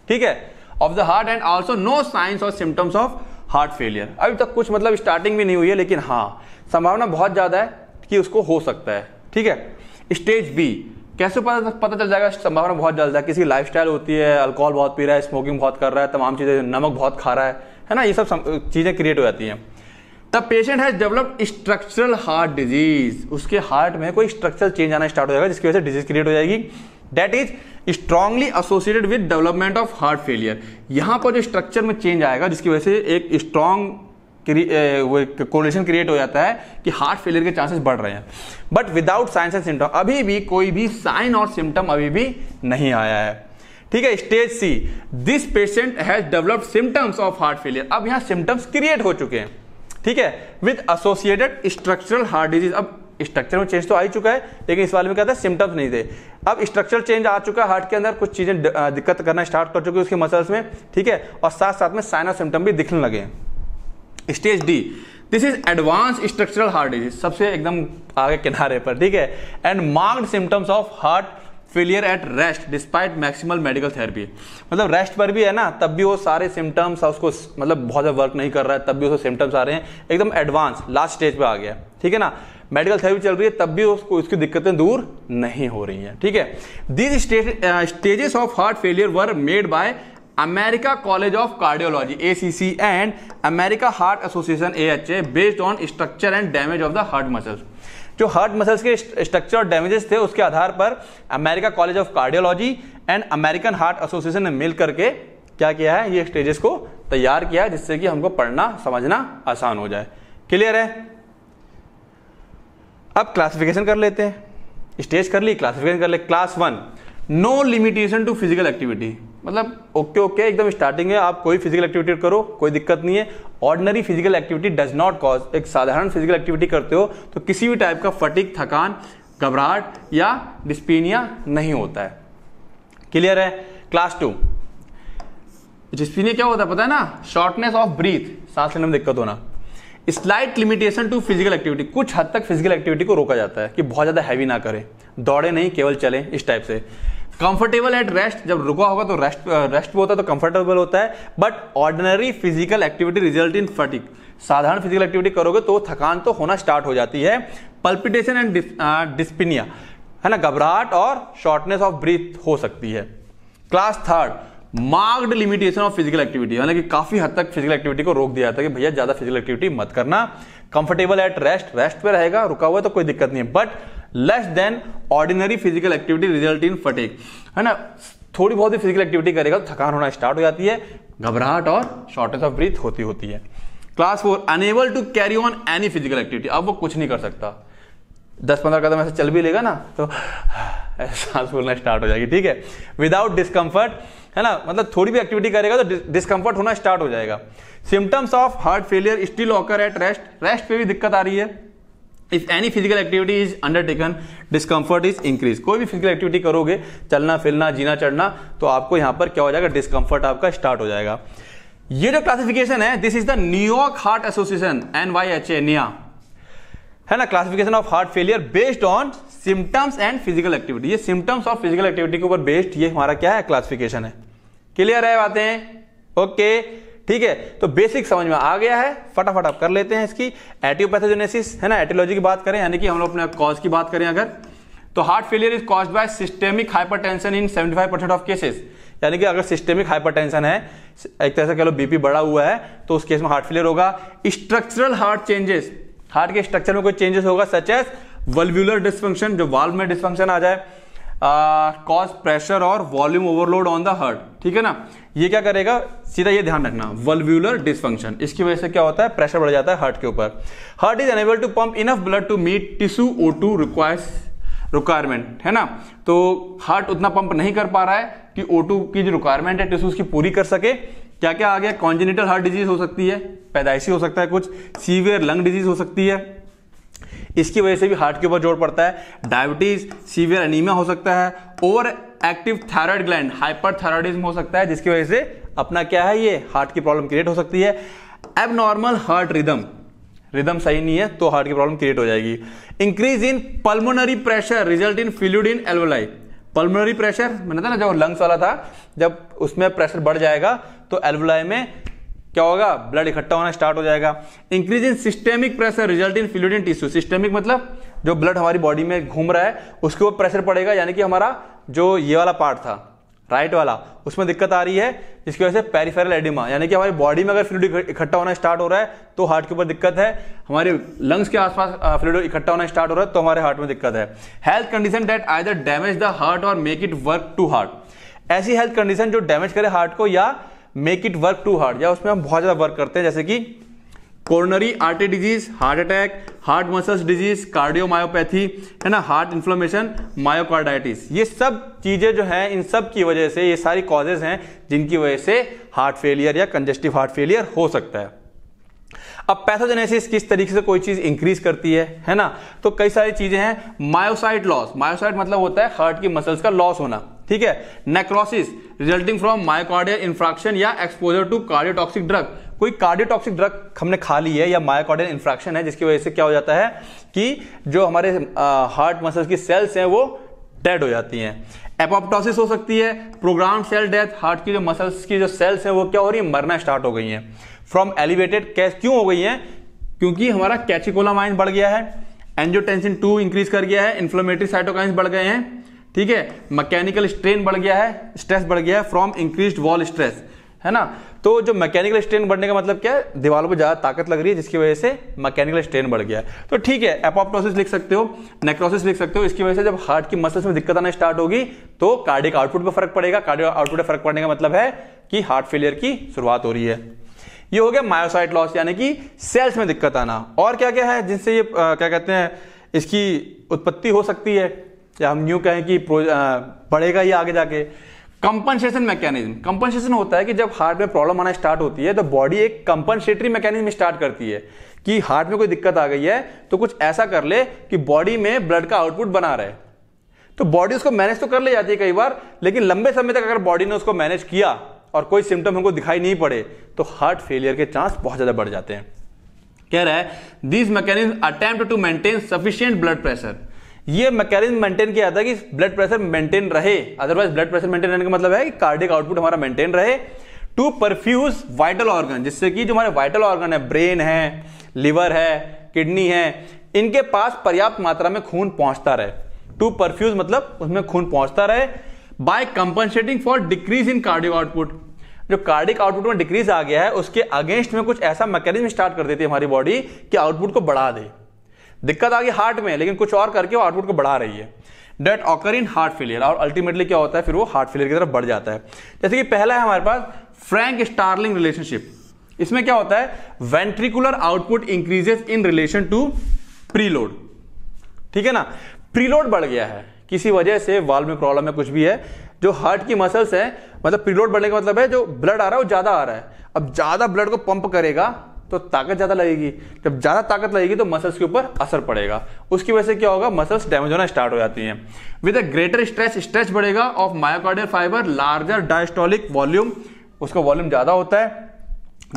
ठीक है। Of the heart and also no signs और सिम्टम्स ऑफ हार्ट फेलियर, अभी तक कुछ मतलब स्टार्टिंग भी नहीं हुई है, लेकिन हाँ संभावना बहुत ज्यादा है कि उसको हो सकता है, ठीक है। स्टेज बी, कैसे पता पता चल जाएगा संभावना बहुत ज्यादा है, किसी लाइफस्टाइल होती है, अल्कोहल बहुत पी रहा है, स्मोकिंग बहुत कर रहा है, तमाम चीजें, नमक बहुत खा रहा है, है ना, ये सब चीजें क्रिएट हो जाती हैं। The patient has developed structural heart disease, उसके हार्ट में कोई स्ट्रक्चरल चेंज आना स्टार्ट हो जाएगा जिसकी वजह से डिजीज क्रिएट हो जाएगी, that is strongly associated with development of heart failure. यहां पर जो स्ट्रक्चर में चेंज आएगा जिसकी वजह से एक स्ट्रांग कोरिलेशन क्रिएट हो जाता है कि हार्ट फेलियर के चांसेस बढ़ रहे हैं, but without signs and symptom, अभी भी कोई भी साइन और सिम्टम अभी भी नहीं आया है, ठीक है। Stage C, this patient has developed symptoms of heart failure, अब यहाँ सिम्टम्स क्रिएट हो चुके हैं, ठीक है, with associated structural heart disease. अब स्ट्रक्चर में चेंज तो आ ही चुका है, लेकिन इस वाले में क्या था, सिम्टम्स नहीं थे, अब स्ट्रक्चरल चेंज आ चुका है, हार्ट के अंदर कुछ चीजें दिक्कत करना स्टार्ट कर चुकी है उसके मसल्स में, ठीक है, और साथ साथ में साइन और सिम्टम भी दिखने लगे हैं। Stage D, this is advance structural heart disease, सबसे एकदम आगे किनारे पर, ठीक है, and marked symptoms of heart failure at rest despite maximal medical therapy, मतलब रेस्ट पर भी है ना, तब भी वो सारे सिम्टम्स उसको मतलब बहुत ज़्यादा वर्क नहीं कर रहा है, तब भी उसको सिम्टम्स आ रहे हैं, एकदम एडवांस लास्ट स्टेज पे आ गया, ठीक है ना, मेडिकल थेरेपी चल रही है, तब भी उसको उसकी दिक्कतें दूर नहीं हो रही हैं, ठीक है। These stages of heart failure were made by America college of cardiology A C C and America heart association A H A based on structure and damage of the heart muscles, जो हार्ट मसल्स के स्ट्रक्चर और डैमेजेस थे उसके आधार पर America college of cardiology and American heart association ने मिल करके क्या किया है, ये स्टेजेस को तैयार किया है, जिससे कि हमको पढ़ना समझना आसान हो जाए, क्लियर है। अब क्लासिफिकेशन कर लेते हैं, स्टेज कर ली, क्लासिफिकेशन कर ले। Class one, no limitation to physical activity, मतलब ओके ओके एकदम स्टार्टिंग है, आप कोई फिजिकल एक्टिविटी करो कोई दिक्कत नहीं है, ordinary physical activity does not cause, एक साधारण फिजिकल एक्टिविटी करते हो तो किसी भी टाइप का फटीग, थकान, घबराहट या डिस्पीनिया नहीं होता है, क्लियर है। क्लास टू, डिस्पीनिया क्या होता है पता है ना, शॉर्टनेस ऑफ ब्रीथ, सांस लेने में दिक्कत होना, slight limitation to physical activity, कुछ हद तक फिजिकल एक्टिविटी को रोका जाता है कि बहुत ज्यादा हैवी ना करें, दौड़े नहीं केवल चलें, इस टाइप से। कंफर्टेबल एट रेस्ट, जब रुका होगा तो रेस्ट रेस्ट होता है तो कंफर्टेबल होता है, but ordinary physical activity result in fatigue, साधारण फिजिकल एक्टिविटी करोगे तो थकान तो होना स्टार्ट हो जाती है। पल्पिटेशन एंड डिस्पिनिया है ना, घबराहट और शॉर्टनेस ऑफ ब्रीथ हो सकती है। Class third, marked limitation of physical activity, यानी कि काफी हद तक फिजिकल एक्टिविटी को रोक दिया जाता है कि भैया ज्यादा फिजिकल एक्टिविटी मत करना। कंफर्टेबल एट रेस्ट, रेस्ट पे रहेगा, रुका हुआ तो कोई दिक्कत नहीं है, but less than ordinary physical activity result in fatigue, है ना, थोड़ी बहुत ही फिजिकल एक्टिविटी करेगा तो थकान होना स्टार्ट हो जाती है, घबराहट और शॉर्टनेस ऑफ ब्रीथ होती होती है। Class four, unable to carry on any physical activity, अब वो कुछ नहीं कर सकता, दस पंद्रह कदम ऐसे चल भी लेगा ना तो सांस फूलना स्टार्ट हो जाएगी, ठीक है, विदाउट डिस्कम्फर्ट, है ना, मतलब थोड़ी भी एक्टिविटी करेगा तो डिस्कम्फर्ट होना स्टार्ट हो जाएगा। Symptoms of heart failure still occur at rest, rest पे भी दिक्कत आ रही है। If any physical activity is undertaken discomfort is increase, कोई भी फिजिकल एक्टिविटी करोगे, चलना फिरना, जीना चढ़ना, तो आपको यहाँ पर क्या हो जाएगा, डिस्कम्फर्ट आपका स्टार्ट हो जाएगा। ये जो क्लासिफिकेशन है this is the New York Heart association N Y H A निया है ना, classification of heart failure based on symptoms and physical activity. ये सिम्टम्स ऑफ फिजिकल एक्टिविटी के ऊपर बेस्ड ये हमारा क्या है क्लासिफिकेशन है। क्लियर है बातें? ओके ठीक है, तो बेसिक समझ में आ गया है। फटाफट आप कर लेते हैं इसकी एटियोपैथोजेनेसिस है ना, एटियोलॉजी की बात करें यानी कि हम लोग अपने कॉज की बात करें अगर, तो heart failure is caused by systemic hypertension in पचहत्तर परसेंट ऑफ केसेस। यानी कि अगर सिस्टेमिक हाइपरटेंशन है, एक तरह से कह लो बीपी बढ़ा हुआ है, तो उस केस में हार्ट फेलियर होगा। स्ट्रक्चरल हार्ट चेंजेस, हार्ट के स्ट्रक्चर में कोई चेंजेस होगा, सच एज वल्व्युलर डिस्फंक्शन, जो वाल्व में डिस्फंक्शन आ जाए, कॉज प्रेशर और volume overload on the heart. ठीक है ना, ये क्या करेगा सीधा, ये ध्यान रखना वल्व्युलर डिस्फंक्शन, इसकी वजह से क्या होता है प्रेशर बढ़ जाता है हार्ट के ऊपर। Heart is unable to pump enough blood to meet tissue O two requirement है ना, तो हार्ट उतना पंप नहीं कर पा रहा है कि ओ टू की जो रिक्वायरमेंट है टिश्यूज की पूरी कर सके। क्या क्या आ गया, कॉन्जेनिटल हार्ट डिजीज हो सकती है, पैदाइशी हो सकता है कुछ, सीवियर लंग डिजीज हो सकती है, इसकी वजह से भी हार्ट के ऊपर जोर पड़ता है, डायबिटीज, सीवियर एनीमिया हो सकता है, over active thyroid gland, hyperthyroidism हो सकता है, जिसकी वजह से अपना क्या है ये हार्ट की प्रॉब्लम क्रिएट हो सकती है। एबनॉर्मल हार्ट रिदम, रिदम सही नहीं है तो हार्ट की प्रॉब्लम क्रिएट हो जाएगी। Increase in pulmonary pressure result in fluid in alveoli, pulmonary pressure मैंने था ना जब लंग्स वाला था, जब उसमें प्रेशर बढ़ जाएगा तो एल्वोलाई में क्या होगा ब्लड इकट्ठा होना स्टार्ट हो जाएगा। Increase in systemic pressure result in fluid in tissue, systemic मतलब जो ब्लड हमारी बॉडी में घूम रहा है उसके ऊपर प्रेशर पड़ेगा, यानी कि हमारा जो ये वाला पार्ट था राइट वाला उसमें दिक्कत आ रही है, जिसकी वजह से पेरिफेरल एडिमा, यानी कि हमारी बॉडी में अगर फ्लूइड इकट्ठा होना स्टार्ट हो रहा है तो हार्ट के ऊपर दिक्कत है, हमारे लंग्स के आसपास फ्लूइड इकट्ठा होना स्टार्ट हो रहा है तो हमारे हार्ट में दिक्कत है। Health condition that either damage the heart or make it work too hard, ऐसी हेल्थ कंडीशन जो डैमेज करे हार्ट को या make it work too hard, या उसमें हम बहुत ज्यादा वर्क करते हैं, जैसे कि coronary artery disease, heart attack, heart muscles disease, cardiomyopathy है ना, हार्ट इन्फ्लेमेशन, मायोकार्डाइटिस, ये सब चीजें जो हैं इन सब की वजह से, ये सारी कॉजेज हैं जिनकी वजह से हार्ट फेलियर या कंजेस्टिव हार्ट फेलियर हो सकता है। अब पैथोजेनेसिस किस तरीके से कोई चीज इंक्रीज करती है है ना, तो कई सारी चीजें हैं। मायोसाइट लॉस, मायोसाइट मतलब होता है हार्ट की मसल्स का लॉस होना, ठीक है। Necrosis resulting from myocardial infarction या एक्सपोजर टू कार्डियोटॉक्सिक ड्रग, कोई कार्डियोटॉक्सिक ड्रग हमने खा ली है या मायोकार्डियल इंफ्रैक्शन है, जिसकी वजह से क्या हो जाता है कि जो हमारे हार्ट मसल्स की सेल्स हैं वो डेड हो जाती हैं। एपोप्टोसिस हो सकती है, प्रोग्राम सेल डेथ, हार्ट की जो मसल्स की जो सेल्स हैं वो क्या हो रही है मरना स्टार्ट हो गई हैं। फ्रॉम एलिवेटेड कैस, क्यों हो गई हैं, क्योंकि हमारा कैचिकोलामाइन बढ़ गया है, एंजियोटेंसिन टू इंक्रीज कर गया है, इन्फ्लेमेटरी साइटोकाइंस बढ़ गए हैं, ठीक है, मैकेनिकल स्ट्रेन बढ़ गया है, स्ट्रेस बढ़ गया है फ्रॉम इंक्रीज्ड वॉल स्ट्रेस है ना। तो जो मैकेनिकल स्ट्रेन बढ़ने का मतलब क्या है, दीवारों पर ज्यादा ताकत लग रही है जिसकी वजह से मैकेनिकल स्ट्रेन बढ़ गया है, तो ठीक है एपोप्टोसिस लिख सकते हो, नेक्रोसिस लिख सकते हो। इसकी वजह से जब हार्ट की मसल्स में दिक्कत आना स्टार्ट होगी तो कार्डियक आउटपुट पर फर्क पड़ेगा, कार्डियक आउटपुट पर फर्क पड़ने का मतलब है कि हार्ट फेलियर की शुरुआत हो रही है। ये हो गया मायोसाइट लॉस यानी कि सेल्स में दिक्कत आना। और क्या क्या है जिनसे ये आ, क्या कहते हैं इसकी उत्पत्ति हो सकती है, या हम यूं कहें कि बढ़ेगा ये आगे जाके। कंपनसेशन मैकेनिज्म, कंपनसेशन होता है कि जब हार्ट में प्रॉब्लम आना स्टार्ट होती है तो बॉडी एक कंपनसेटरी मैकेनिज्म स्टार्ट करती है कि हार्ट में कोई दिक्कत आ गई है तो कुछ ऐसा कर ले कि बॉडी में ब्लड का आउटपुट बना रहे, तो बॉडी उसको मैनेज तो कर ले जाती है कई बार, लेकिन लंबे समय तक अगर बॉडी ने उसको मैनेज किया और कोई सिम्टम हमको दिखाई नहीं पड़े तो हार्ट फेलियर के चांस बहुत ज्यादा बढ़ जाते हैं। कह रहा है this mechanism attempt to maintain sufficient blood pressure, ये मैकेनिज्म मेंटेन किया जाता है कि ब्लड प्रेशर मेंटेन रहे, अदरवाइज ब्लड प्रेशर मेंटेन रहने का मतलब है कि कार्डियक आउटपुट हमारा मेंटेन रहे। टू परफ्यूज वाइटल ऑर्गन, जिससे कि जो हमारे वाइटल ऑर्गन है, ब्रेन है, लिवर है, किडनी है, इनके पास पर्याप्त मात्रा में खून पहुंचता रहे। टू परफ्यूज मतलब उसमें खून पहुंचता रहे। By compensating for decrease in cardiac output, जो कार्डियक आउटपुट में डिक्रीज आ गया है उसके अगेंस्ट में कुछ ऐसा मैकेनिज्म स्टार्ट कर देती है हमारी बॉडी कि आउटपुट को बढ़ा दे। दिक्कत आ गई हार्ट में लेकिन कुछ और करके वो आउटपुट को बढ़ा रही है, that occur in heart failure, और अल्टीमेटली क्या होता है फिर वो हार्ट फेलियर की तरफ बढ़ जाता है। जैसे कि पहला है हमारे पास फ्रैंक स्टार्लिंग रिलेशनशिप, इसमें क्या होता है ventricular output increases in relation to preload, ठीक है ना, प्रीलोड बढ़ गया है किसी वजह से, वाल्व में प्रॉब्लम है कुछ भी है, जो हार्ट की मसल्स है मतलब प्रीलोड बढ़ने का मतलब है जो ब्लड आ रहा है वो ज्यादा आ रहा है, अब ज्यादा ब्लड को पंप करेगा तो ताकत ज्यादा लगेगी, जब ज्यादा ताकत लगेगी तो मसल्स के ऊपर असर पड़ेगा, उसकी वजह से क्या होगा मसल्स डैमेज होना स्टार्ट हो जाती हैं। With a greater stress, stress बढ़ेगा of myocardial fibre, larger diastolic volume, उसका वॉल्यूम ज्यादा होता है,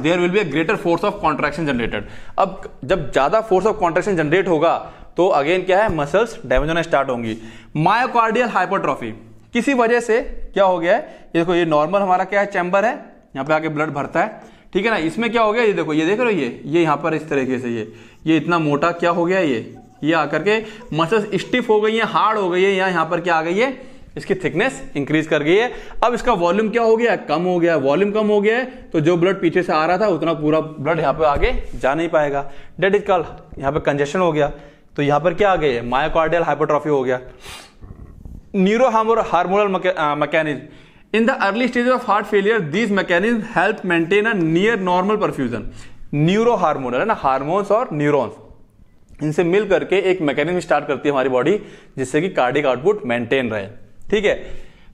there will be a greater force of contraction generated. अब जब ज्यादा फोर्स ऑफ कॉन्ट्रैक्शन जनरेट होगा तो अगेन क्या है, मसल्स डैमेज होना स्टार्ट होंगी। मायोकार्डियल हाइपरट्रॉफी किसी वजह से क्या हो गया है, ये देखो ये नॉर्मल हमारा क्या है चैम्बर है, यहाँ पे आके ब्लड भरता है, ठीक है ना। इसमें क्या हो गया, ये देखो ये देख रहे हो ये ये यहाँ पर इस तरीके से ये ये इतना मोटा क्या हो गया, ये ये आकर के मसल्स स्टिफ हो गई है, हार्ड हो गई है, यहाँ यहाँ पर क्या आ गई है, इसकी थिकनेस इंक्रीज कर गई है। अब इसका वॉल्यूम क्या हो गया, कम हो गया, वॉल्यूम कम हो गया है तो जो ब्लड पीछे से आ रहा था उतना पूरा ब्लड यहाँ पर आगे जा नहीं पाएगा, डेट इज कॉल यहाँ पर कंजेशन हो गया। तो यहाँ पर क्या आ गई है, मायोकार्डियल हाइपरट्रॉफी हो गया। Neuro hormonal mechanism in the early stage of heart failure these mechanism help maintain a near normal perfusion. Neuro hormone है ना, हार्मोन्स और न्यूरॉन्स इनसे मिल करके एक मैकेनिज्म स्टार्ट करती है हमारी बॉडी जिससे कि कार्डियक आउटपुट मेंटेन रहे, ठीक है।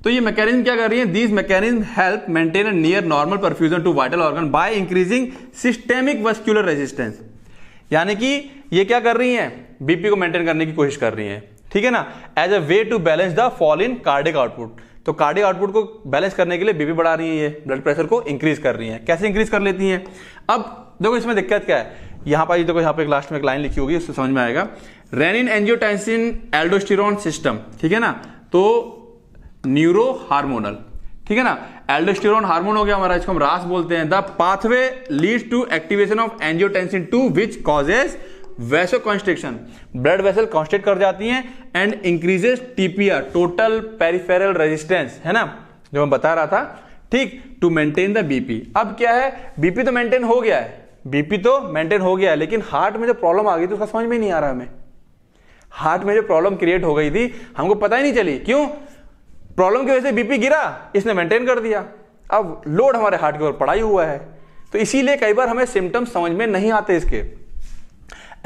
तो ये मैकेनिज्म क्या कर रही है, these mechanism help maintain a near normal perfusion to vital organ by increasing systemic vascular resistance. यानी कि ये क्या कर रही है, बीपी को मेंटेन करने की कोशिश कर रही है, ठीक है ना, as a way to balance the fall in cardiac output. तो कार्डियक आउटपुट को बैलेंस करने के लिए बीपी बढ़ा रही है, ये ब्लड प्रेशर को इंक्रीज कर रही है। कैसे इंक्रीज कर लेती हैं, अब देखो इसमें दिक्कत क्या है, यहाँ पर देखो यहाँ पे एक लास्ट में एक लाइन लिखी होगी उससे समझ में आएगा, रेनिन एंजियोटेंसिन एल्डोस्टेरोन सिस्टम, ठीक है ना। तो न्यूरो हार्मोनल, ठीक है ना, एल्डोस्टेरोन हार्मोन हो गया हमारा, इसको हम रास बोलते हैं। The pathway leads to activation of angiotensin two which causes vaso constriction, blood vessel constrict कर जाती हैं and increases TPR total peripheral resistance, है ना, जो मैं बता रहा था, ठीक, टू मेंटेन द बीपी। अब क्या है, बीपी तो मेंटेन हो गया है, बीपी तो मेंटेन हो गया है, लेकिन हार्ट में जो प्रॉब्लम आ गई थी उसका समझ में नहीं आ रहा हमें। हार्ट में जो प्रॉब्लम क्रिएट हो गई थी हमको पता ही नहीं चली, क्यों, प्रॉब्लम की वजह से बीपी गिरा, इसने मेंटेन कर दिया, अब लोड हमारे हार्ट के ऊपर पड़ा ही हुआ है। तो इसीलिए कई बार हमें सिम्टम्स समझ में नहीं आते इसके।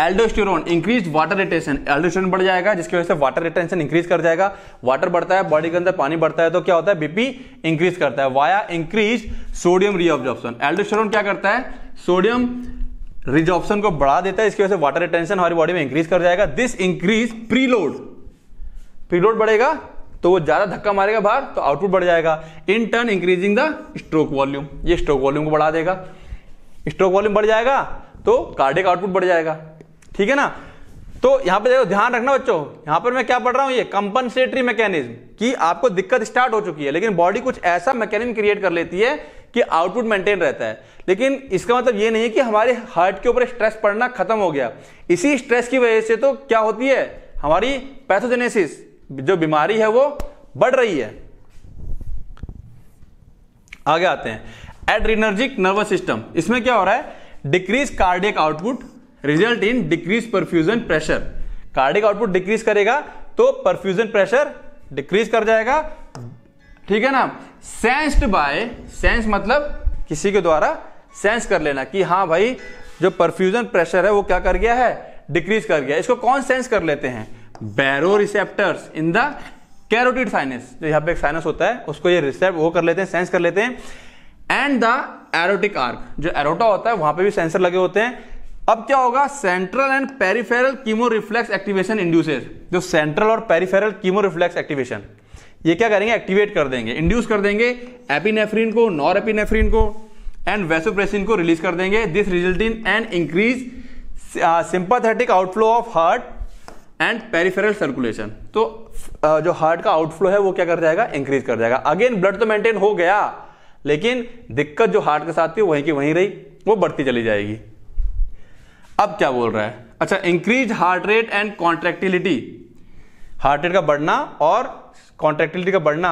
Aldosterone increase water retention, aldosterone बढ़ जाएगा जिसकी वजह से वाटर रिटेंशन इंक्रीज कर जाएगा, वाटर बढ़ता है बॉडी के अंदर, पानी बढ़ता है तो क्या होता है, बीपी इंक्रीज करता है via increase sodium reabsorption. Aldosterone क्या करता है, सोडियम रिजॉर्प्शन को बढ़ा देता है, इसकी वजह से वाटर रिटेंशन हमारी बॉडी में इंक्रीज कर जाएगा। दिस इंक्रीज प्रीलोड, प्रीलोड बढ़ेगा तो वो ज्यादा धक्का मारेगा बाहर तो आउटपुट बढ़ जाएगा, in turn increasing the stroke volume, ये स्ट्रोक वॉल्यूम को बढ़ा देगा, स्ट्रोक वॉल्यूम बढ़ जाएगा तो कार्डियक आउटपुट बढ़ जाएगा, ठीक है ना। तो यहां पे देखो ध्यान रखना बच्चों, यहां पर मैं क्या पढ़ रहा हूं, ये कंपनसेटरी मैकेनिज्म कि आपको दिक्कत स्टार्ट हो चुकी है लेकिन बॉडी कुछ ऐसा मैकेनिज्म क्रिएट कर लेती है कि आउटपुट मेंटेन रहता है, लेकिन इसका मतलब ये नहीं कि हमारे हार्ट के ऊपर स्ट्रेस पड़ना खत्म हो गया। इसी स्ट्रेस की वजह से तो क्या होती है हमारी पैथोजेनेसिस, जो बीमारी है वो बढ़ रही है। आगे आते हैं, एड्रीनर्जिक नर्वस सिस्टम, इसमें क्या हो रहा है, decrease cardiac output result in decrease perfusion pressure, cardiac output decrease करेगा तो परफ्यूजन प्रेशर डिक्रीज कर जाएगा, ठीक है ना। सेंस्ड बाय, सेंस मतलब किसी के द्वारा सेंस कर लेना कि हाँ भाई जो परफ्यूजन प्रेशर है वो क्या कर गया है, डिक्रीज कर गया। इसको कौन सेंस कर लेते हैं, बैरो receptors in the carotid sinus, जो यहाँ पे एक साइनस होता है उसको ये रिसेप्ट वो कर लेते हैं, सेंस कर लेते हैं। एंड द एरोटिक आर्क, जो एरोटा होता है वहां पर भी सेंसर लगे होते हैं। अब क्या होगा, central and peripheral chemo reflex activation induces, जो सेंट्रल और पेरिफेरल कीमो रिफ्लेक्स एक्टिवेशन ये क्या करेंगे, एक्टिवेट कर देंगे, इंड्यूस कर देंगे एपिनेफ्रिन को, नॉरएपिनेफ्रिन को एंड वेसोप्रेसिन को रिलीज कर देंगे। This result in and increase sympathetic outflow of heart and peripheral circulation. तो uh, जो हार्ट का आउटफ्लो है वो क्या कर जाएगा, इंक्रीज कर जाएगा। अगेन ब्लड तो मेंटेन हो गया लेकिन दिक्कत जो हार्ट के साथ थी वहीं की वहीं रही, वो बढ़ती चली जाएगी। अब क्या बोल रहा है, अच्छा, increase heart rate and contractility, heart rate का बढ़ना और कॉन्ट्रैक्टिलिटी का बढ़ना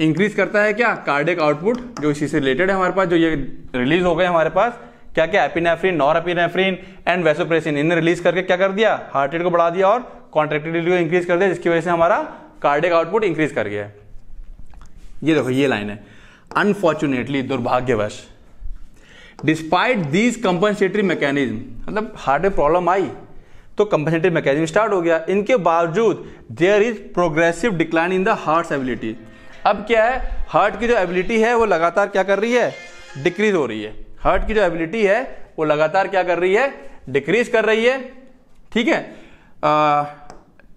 इंक्रीज करता है क्या, कार्डियक आउटपुट, जो इसी से रिलेटेड है हमारे पास, जो ये रिलीज हो गए हमारे पास क्या क्या, एपिनेफ्रिन, नॉरएपिनेफ्रिन एंड वेसोप्रेसिन, इन्हें रिलीज करके क्या कर दिया, हार्ट रेट को बढ़ा दिया और कॉन्ट्रैक्टिलिटी को इंक्रीज कर दिया, जिसकी वजह से हमारा कार्डियक आउटपुट इंक्रीज कर गया। ये देखो ये लाइन है, अनफॉर्चुनेटली, दुर्भाग्यवश, डिस्पाइट दीज कंपनसेटरी मैकेनिज्म, मतलब हार्ट में प्रॉब्लम आई तो कंपनसेटरी मैकेनिज्म स्टार्ट हो गया, इनके बावजूद there is progressive decline in the heart ability. अब क्या है, हार्ट की जो एबिलिटी है वो लगातार क्या कर रही है, डिक्रीज हो रही है, हार्ट की जो एबिलिटी है वो लगातार क्या कर रही है, डिक्रीज कर रही है, ठीक है।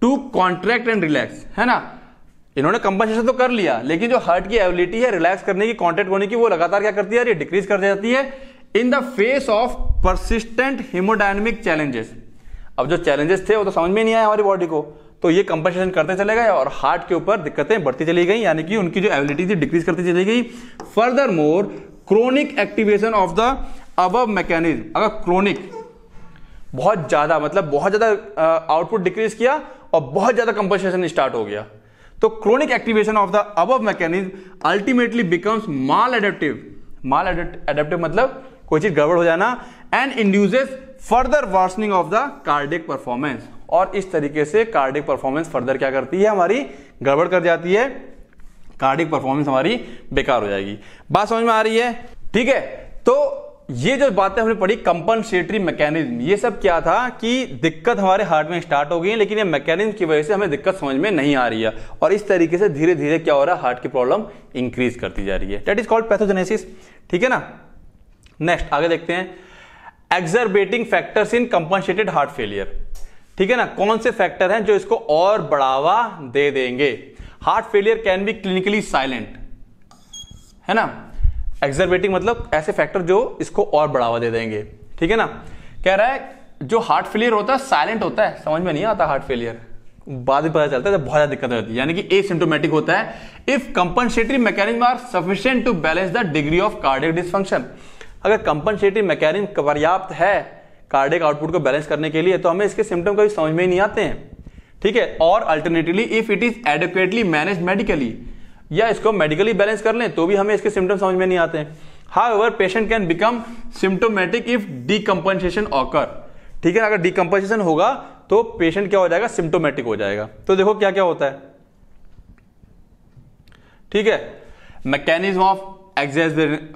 टू कॉन्ट्रैक्ट एंड रिलैक्स, है ना, इन्होंने कंपनसेशन तो कर लिया लेकिन जो हार्ट की एबिलिटी है रिलैक्स करने की, कॉन्ट्रैक्ट होने की, वो लगातार क्या करती है, डिक्रीज कर जाती है। In the face of persistent haemodynamic challenges. अब जो चैलेंजेस थे वो तो समझ में नहीं आया हमारी बॉडी को, तो ये कंपनसेशन करते चले गए और हार्ट के ऊपर दिक्कतें बढ़ती चली गई, यानी कि उनकी जो एबिलिटी थी डिक्रीज करती चली गई। Further more chronic activation of the above mechanism, अगर क्रोनिक बहुत ज्यादा मतलब बहुत ज्यादा आउटपुट डिक्रीज किया और बहुत ज्यादा कंपनसेशन स्टार्ट हो गया, तो chronic activation of the above mechanism ultimately becomes maladaptive. Maladaptive मतलब कोई चीज गड़बड़ हो जाना, and induces further worsening of the cardiac performance, और इस तरीके से कार्डियक परफॉर्मेंस फर्दर क्या करती है, हमारी गड़बड़ कर जाती है, कार्डियक परफॉर्मेंस हमारी बेकार हो जाएगी। बात समझ में आ रही है? ठीक है, तो ये जो बातें हमने पढ़ी कंपनसेटरी मैकेनिज्म, ये सब क्या था कि दिक्कत हमारे हार्ट में स्टार्ट हो गई है, लेकिन ये मैकेनिज्म की वजह से हमें दिक्कत समझ में नहीं आ रही है, और इस तरीके से धीरे धीरे क्या हो रहा है, हार्ट की प्रॉब्लम इंक्रीज करती जा रही है। That is called pathogenesis. ठीक है ना, नेक्स्ट आगे देखते हैं exacerbating factors in compensated heart failure. ठीक है ना, कौन से फैक्टर हैं जो इसको और बढ़ावा दे देंगे। Heart failure can be clinically silent, है ना, एक्सर्बेटिंग मतलब ऐसे फैक्टर जो इसको और बढ़ावा दे देंगे। ठीक है ना, कह रहा है जो हार्ट फेलियर होता है साइलेंट होता है, समझ में नहीं आता हार्ट फेलियर, बाद में पता चलता है जब बहुत ज्यादा दिक्कत होती है, यानी कि एसिम्टोमेटिक होता है। If compensatory mechanism are sufficient to balance the degree of cardiac dysfunction, अगर कंपनसेटरी मैकेनिज्म पर्याप्त है कार्डियक आउटपुट को बैलेंस करने के लिए, तो हमें इसके सिम्टम कभी समझ में ही नहीं आते हैं। ठीक है, और alternatively if it is adequately manage medically, या इसको मेडिकली बैलेंस कर लें तो भी हमें इसके सिम्टम समझ में नहीं आते हैं। However patient can become symptomatic if decompensation occur. ठीक है, अगर डीकंपनसेशन होगा तो पेशेंट क्या हो जाएगा, सिम्टोमेटिक हो जाएगा। तो देखो क्या क्या होता है। ठीक है, मैकेनिज्म ऑफ एक्सेस,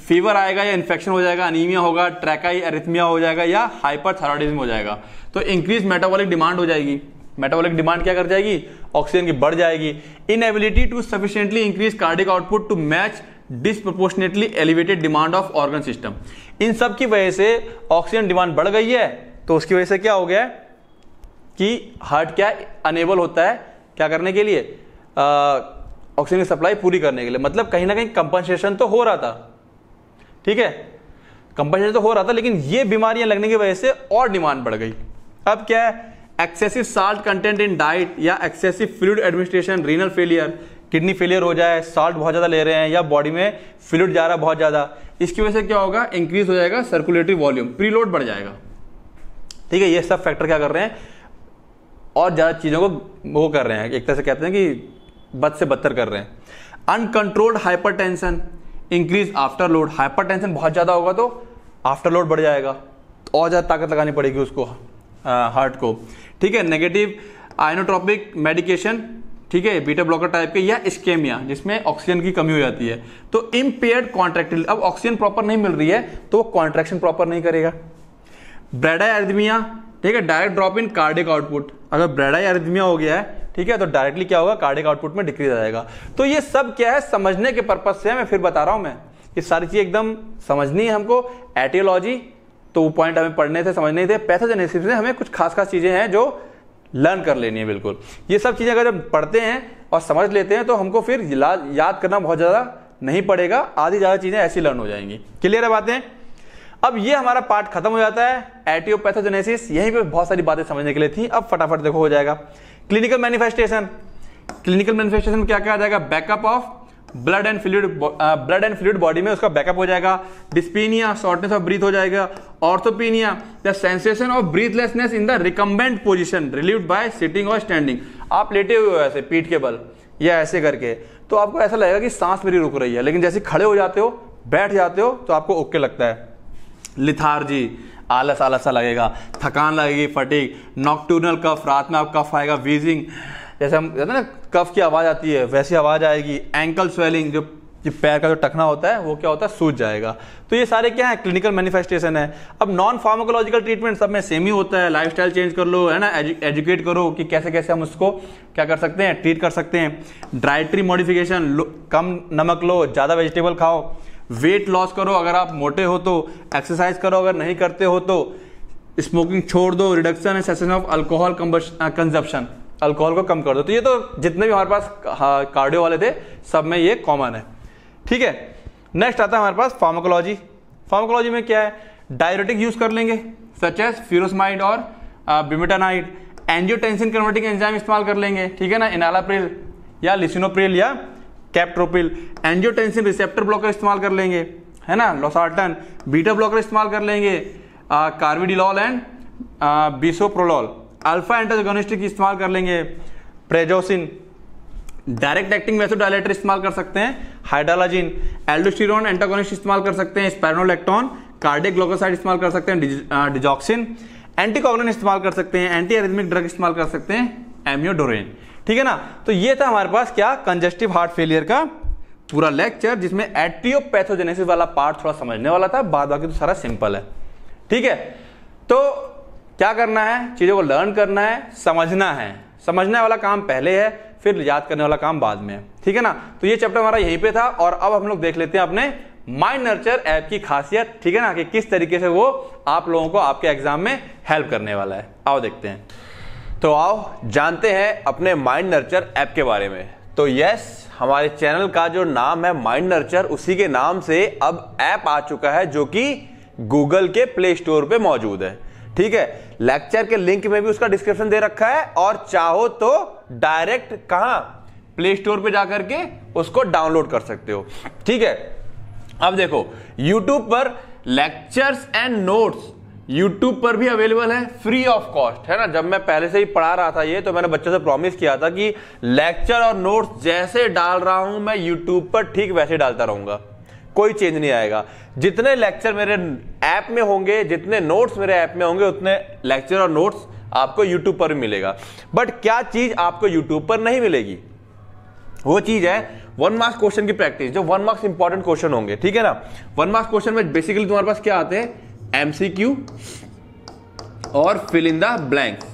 फीवर आएगा या इन्फेक्शन हो जाएगा, अनीमिया होगा, ट्रैकाई एरिथमिया हो जाएगा, या हाइपरथायरॉयडिज्म हो जाएगा। तो इंक्रीज मेटाबॉलिक डिमांड हो जाएगी, मेटाबॉलिक डिमांड क्या कर जाएगी, ऑक्सीजन की बढ़ जाएगी। Inability to sufficiently increase cardiac output to match disproportionately elevated demand of organ system. इन सब की वजह से ऑक्सीजन डिमांड बढ़ गई है, तो उसकी वजह से क्या हो गया है कि हार्ट क्या अनेबल होता है क्या करने के लिए, ऑक्सीजन की सप्लाई पूरी करने के लिए। मतलब कहीं ना कहीं कंपनसेशन तो हो रहा था, ठीक है, कंपनसेशन तो हो रहा था, लेकिन ये बीमारियां लगने की वजह से और डिमांड बढ़ गई। अब क्या है, excessive salt content in diet या excessive fluid administration, renal failure, kidney failure हो जाए, साल्ट बहुत ज़्यादा ले रहे हैं या बॉडी में फ्लूइड जा रहा बहुत ज़्यादा, इसकी वजह से क्या होगा, इंक्रीज हो जाएगा सर्कुलेटरी वॉल्यूम, प्रीलोड बढ़ जाएगा। ठीक है, ये सब फैक्टर क्या कर रहे हैं, और ज़्यादा चीज़ों को वो कर रहे हैं, एक तरह से कहते हैं कि बद से बदतर कर रहे हैं। Uncontrolled hypertension, increase afterload, hypertension बहुत ज़्यादा होगा तो आफ्टरलोड बढ़ जाएगा, और ज़्यादा ताकत लगानी पड़ेगी उसको, हार्ट को। ठीक है, नेगेटिव आयनोट्रॉपिक मेडिकेशन, ठीक है, बीटा ब्लॉकर टाइप के, या इस्केमिया जिसमें ऑक्सीजन की कमी हो जाती है। तो इम्पेयर्ड कॉन्ट्रैक्टिल, अब ऑक्सीजन प्रॉपर नहीं मिल रही है तो वो कॉन्ट्रैक्शन प्रॉपर नहीं करेगा। ब्रेडायरिथमिया, ठीक है, direct drop in cardiac output, अगर ब्रेडायरिथमिया हो गया है, ठीक है, तो डायरेक्टली क्या होगा, कार्डियक आउटपुट में डिक्रीज आ जाएगा। तो ये सब क्या है, समझने के पर्पज से मैं फिर बता रहा हूँ, मैं ये सारी चीज़ एकदम समझनी है हमको, एटियोलॉजी तो वो पॉइंट हमें पढ़ने थे, समझने थे, पैथोजेनेसिस में हमें कुछ खास खास चीज़ें हैं जो लर्न कर लेनी है। बिल्कुल, ये सब चीज़ें अगर जब पढ़ते हैं और समझ लेते हैं तो हमको फिर याद करना बहुत ज़्यादा नहीं पड़ेगा, आधी ज़्यादा चीज़ें ऐसी लर्न हो जाएंगी। क्लियर है बातें? अब ये हमारा पार्ट खत्म हो जाता है, एटियोपैथोजेनेसिस, यहीं पर बहुत सारी बातें समझने के लिए थी। अब फटाफट देखो हो जाएगा क्लिनिकल मैनिफेस्टेशन। क्लिनिकल मैनिफेस्टेशन में क्या क्या आ जाएगा, backup of blood and fluid, blood and fluid body में उसका बैकअप हो जाएगा। डिस्पीनिया, शॉर्टनेस ऑफ ब्रीथ हो जाएगा। ऑर्थोपीनिया, the sensation of breathlessness in the recumbent position relieved by sitting और स्टैंडिंग। आप लेटे हुए हो ऐसे पीठ के बल या ऐसे करके, तो आपको ऐसा लगेगा कि सांस मेरी रुक रही है, लेकिन जैसे खड़े हो जाते हो, बैठ जाते हो, तो आपको ओके लगता है। लिथार्जी, आलस आलसा लगेगा, थकान लगेगी, फटीग। नॉक्टर्नल कफ, रात में आप कफ आएगा। वीजिंग, जैसे हम कहते हैं ना कफ की आवाज़ आती है, वैसी आवाज़ आएगी। एंकल स्वेलिंग, जो पैर का जो टखना होता है वो क्या होता है, सूज जाएगा। तो ये सारे क्या हैं, क्लिनिकल मैनिफेस्टेशन है। अब नॉन फार्माकोलॉजिकल ट्रीटमेंट सब में सेम ही होता है, लाइफस्टाइल चेंज कर लो, है ना, एजुकेट करो कि कैसे कैसे हम उसको क्या कर सकते हैं, ट्रीट कर सकते हैं। डाइटरी मॉडिफिकेशन, कम नमक लो, ज़्यादा वेजिटेबल खाओ। वेट लॉस करो अगर आप मोटे हो तो। एक्सरसाइज करो अगर नहीं करते हो तो। स्मोकिंग छोड़ दो। Reduction and cessation of alcohol consumption, alcohol को कम कर दो। तो ये तो जितने भी हमारे पास कार्डियो वाले थे सब में ये कॉमन है। ठीक है, नेक्स्ट आता है हमारे पास फार्माकोलॉजी। फार्माकोलॉजी में क्या है, डायरेटिक यूज कर लेंगे सच एज फ्यूरोसमाइड और बिमेटानाइड, एंजियोटेंसिन कन्वर्टिंग एंजाइम इस्तेमाल कर लेंगे, ठीक है ना, इनालाप्रिल या लिसिनोप्रिल या कैप्टोप्रिल, एंजियोटेंसिन रिसेप्टर ब्लॉकर इस्तेमाल कर लेंगे, है ना, लोसार्टन, बीटा ब्लॉकर इस्तेमाल कर लेंगे, carvedilol and bisoprolol, alpha antagonistic इस्तेमाल कर लेंगे, प्रेजोसिन, डायरेक्ट एक्टिंग वैसोडायलेटर इस्तेमाल कर सकते हैं, हाइड्रालाजिन, एल्डोस्टेरोन एंटागोनिस्ट इस्तेमाल कर सकते हैं, स्पाइरोनोलेक्टोन, कार्डियक ग्लूकोसाइड इस्तेमाल कर सकते हैं, डिजॉक्सिन, एंटीकोगुलेंट इस्तेमाल कर सकते हैं, एंटी एरिथमिक ड्रग इस्तेमाल कर सकते हैं, एमियोडोरेन, ठीक है ना। तो ये था हमारे पास क्या, कंजेस्टिव हार्ट फेलियर का पूरा लेक्चर, जिसमें एट्रियोपैथोजेनेसिस वाला पार्ट थोड़ा समझने वाला था, बाद बाकी तो सारा सिंपल है, ठीक है। तो क्या करना है, चीजों को लर्न करना है, समझना है, समझने वाला काम पहले है, फिर याद करने वाला काम बाद में है, ठीक है ना। तो ये चैप्टर हमारा यहीं पे था, और अब हम लोग देख लेते हैं अपने माइंड नर्चर ऐप की खासियत, ठीक है ना, कि किस तरीके से वो आप लोगों को आपके एग्जाम में हेल्प करने वाला है। आओ देखते हैं। तो आओ जानते हैं अपने माइंड नर्चर ऐप के बारे में। तो यस, हमारे चैनल का जो नाम है माइंड नर्चर, उसी के नाम से अब ऐप आ चुका है, जो कि गूगल के प्ले स्टोर पे मौजूद है, ठीक है। लेक्चर के लिंक में भी उसका डिस्क्रिप्शन दे रखा है, और चाहो तो डायरेक्ट कहां, प्ले स्टोर पे जाकर के उसको डाउनलोड कर सकते हो, ठीक है। अब देखो, YouTube पर लेक्चर्स एंड नोट्स YouTube पर भी अवेलेबल है, फ्री ऑफ कॉस्ट, है ना। जब मैं पहले से ही पढ़ा रहा था ये, तो मैंने बच्चों से प्रॉमिस किया था कि लेक्चर और नोट्स जैसे डाल रहा हूं मैं YouTube पर, ठीक वैसे डालता रहूंगा, कोई चेंज नहीं आएगा। जितने लेक्चर मेरे ऐप में होंगे, जितने नोट्स मेरे ऐप में होंगे, उतने लेक्चर और नोट्स आपको YouTube पर भी मिलेगा। बट क्या चीज आपको YouTube पर नहीं मिलेगी, वो चीज है वन मार्क्स क्वेश्चन की प्रैक्टिस, जो वन मार्क्स इंपॉर्टेंट क्वेश्चन होंगे, ठीक है ना। वन मार्क्स क्वेश्चन में बेसिकली तुम्हारे पास क्या आते हैं, एमसीक्यू और फिल इन द ब्लैंक्स,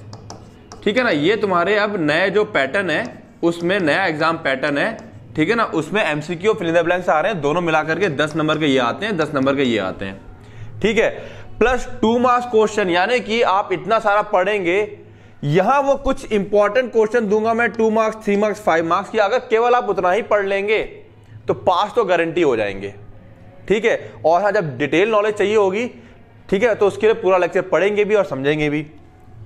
ठीक है ना। ये तुम्हारे अब नए जो पैटर्न है, उसमें नया एग्जाम पैटर्न है, ठीक है ना, उसमें MCQ fill in the blanks आ रहे हैं, दोनों मिलाकर के दस नंबर के ये आते हैं, दस नंबर के ये आते हैं, ठीक है। प्लस टू मार्क्स क्वेश्चन, यानी कि आप इतना सारा पढ़ेंगे, यहां वो कुछ इंपॉर्टेंट क्वेश्चन दूंगा मैं, two marks, three marks, five marks की, अगर केवल आप उतना ही पढ़ लेंगे तो पास तो गारंटी हो जाएंगे, ठीक है। और हाँ, जब डिटेल नॉलेज चाहिए होगी, ठीक है, तो उसके लिए पूरा लेक्चर पढ़ेंगे भी और समझेंगे भी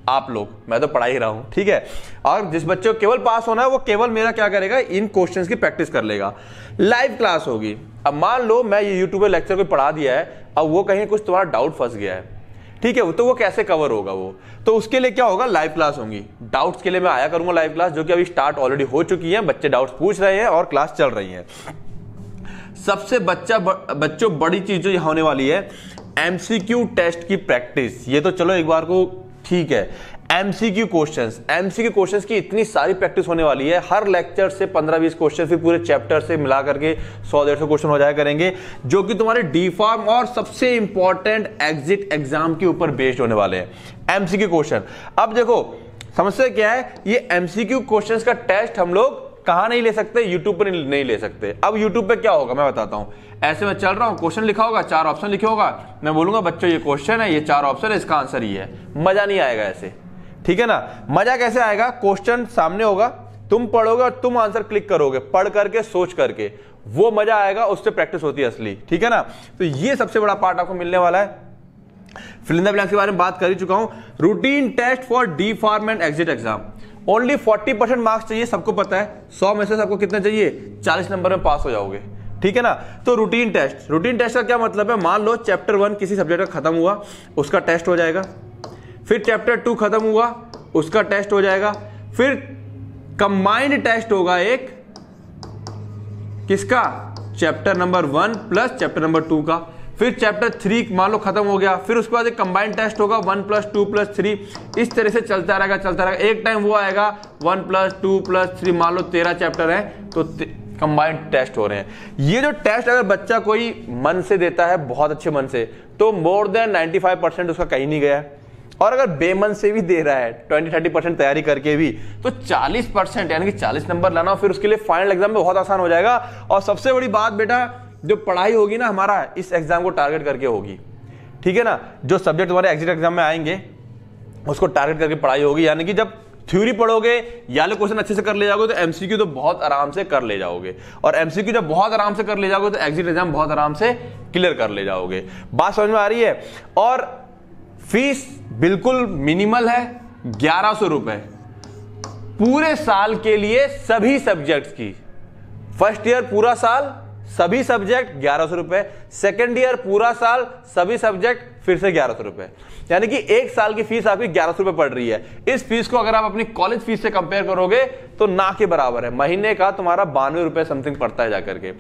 आप लोग, मैं तो पढ़ा ही रहा हूं, ठीक है। और जिस बच्चे को केवल पास होना है, वो केवल मेरा क्या करेगा, इन क्वेश्चंस की प्रैक्टिस कर लेगा, लाइव क्लास होगी। अब मान लो मैं ये यूट्यूब पे लेक्चर को पढ़ा दिया है, अब वो कहीं कुछ तुम्हारा डाउट फंस गया है, ठीक है, तो वो कैसे कवर होगा वो, तो उसके लिए क्या होगा, लाइव क्लास होगी। डाउट्स के लिए मैं आया करूंगा लाइव क्लास, जो कि अभी स्टार्ट ऑलरेडी हो चुकी है, बच्चे डाउट्स पूछ रहे हैं और क्लास चल रही है। सबसे बच्चा बच्चों बड़ी चीज जो होने वाली है, एमसीक्यू टेस्ट की प्रैक्टिस। ये तो चलो एक बार को ठीक है, एमसीक्यू क्वेश्चंस, एमसीक्यू क्वेश्चंस की इतनी सारी प्रैक्टिस होने वाली है, हर लेक्चर से पंद्रह बीस क्वेश्चन, फिर पूरे चैप्टर से मिला करके सौ डेढ़ सौ क्वेश्चन हो जाया करेंगे, जो कि तुम्हारे डी फार्म और सबसे इंपॉर्टेंट एग्जिट एग्जाम के ऊपर बेस्ड होने वाले हैं एमसीक्यू क्वेश्चन। अब देखो समस्या क्या है, ये एमसीक्यू क्वेश्चंस का टेस्ट हम लोग कहाँ नहीं ले सकते, यूट्यूब पर नहीं ले सकते। अब यूट्यूब पे क्या होगा मैं बताता हूँ, ऐसे में चल रहा हूँ, क्वेश्चन लिखा होगा, चार ऑप्शन लिखे होगा, मैं बोलूंगा बच्चों ये क्वेश्चन है, ये चार ऑप्शन है, इसका आंसर ये है, मजा नहीं आएगा ऐसे, ठीक है ना। मजा कैसे आएगा, क्वेश्चन सामने होगा, तुम पढ़ोगे और तुम आंसर क्लिक करोगे, पढ़ करके सोच करके, वो मजा आएगा, उससे प्रैक्टिस होती है असली, ठीक है ना। तो ये सबसे बड़ा पार्ट आपको मिलने वाला है। फिल इन द ब्लैंक्स के बारे में बात कर ही चुका हूं। Routine test for D pharm and exit exam, only चालीस परसेंट मार्क्स चाहिए, सबको पता है सौ में से सबको कितना चाहिए, चालीस नंबर में पास हो जाओगे, ठीक है ना। तो रूटीन टेस्ट, रूटीन टेस्ट का क्या मतलब है, मान लो चैप्टर वन किसी सब्जेक्ट का खत्म हुआ, उसका टेस्ट हो जाएगा, फिर चैप्टर टू खत्म हुआ, उसका टेस्ट हो जाएगा, फिर कंबाइंड टेस्ट होगा एक किसका, chapter number one plus chapter number two का, फिर चैप्टर थ्री मान लो खत्म हो गया, फिर उसके बाद एक कंबाइंड टेस्ट होगा one plus two plus three, इस तरह से चलता रहेगा चलता रहेगा। एक टाइम वो आएगा one plus two plus three, मान लो तेरह चैप्टर है तो कंबाइंड टेस्ट हो रहे हैं। ये जो टेस्ट अगर बच्चा कोई मन से देता है, बहुत अच्छे मन से, तो more than ninety five percent उसका कहीं नहीं गया। और अगर बेमन से भी दे रहा है ट्वेंटी थर्टी परसेंट तैयारी करके भी, तो चालीस परसेंट यानी कि चालीस नंबर लाना, फिर उसके लिए फाइनल एग्जाम में बहुत आसान हो जाएगा। और सबसे बड़ी बात बेटा, जो पढ़ाई होगी ना हमारा, इस एग्जाम को टारगेट करके होगी, ठीक है ना। जो सब्जेक्ट तुम्हारे एग्जिट एग्जाम में आएंगे उसको टारगेट करके पढ़ाई होगी, यानी कि जब थ्योरी पढ़ोगे या लो क्वेश्चन अच्छे से कर ले जाओगे तो एमसीक्यू तो बहुत आराम से कर ले जाओगे, और एमसीक्यू जब बहुत आराम से कर ले जाओगे तो एग्जिट एग्जाम बहुत आराम से क्लियर कर ले जाओगे। बात समझ में आ रही है। और फीस बिल्कुल मिनिमल है, ग्यारह सौ रुपए पूरे साल के लिए सभी सब्जेक्ट्स की। फर्स्ट ईयर पूरा साल सभी सब्जेक्ट ग्यारह सौ रुपए, सेकेंड ईयर पूरा साल सभी सब्जेक्ट फिर से ग्यारह सौ रुपए, यानी कि एक साल की फीस आपकी ग्यारह सौ रुपए पड़ रही है। इस फीस को अगर आप अपनी कॉलेज फीस से कंपेयर करोगे तो ना के बराबर है। महीने का तुम्हारा बानवे रुपए समथिंग पड़ता है जाकर के।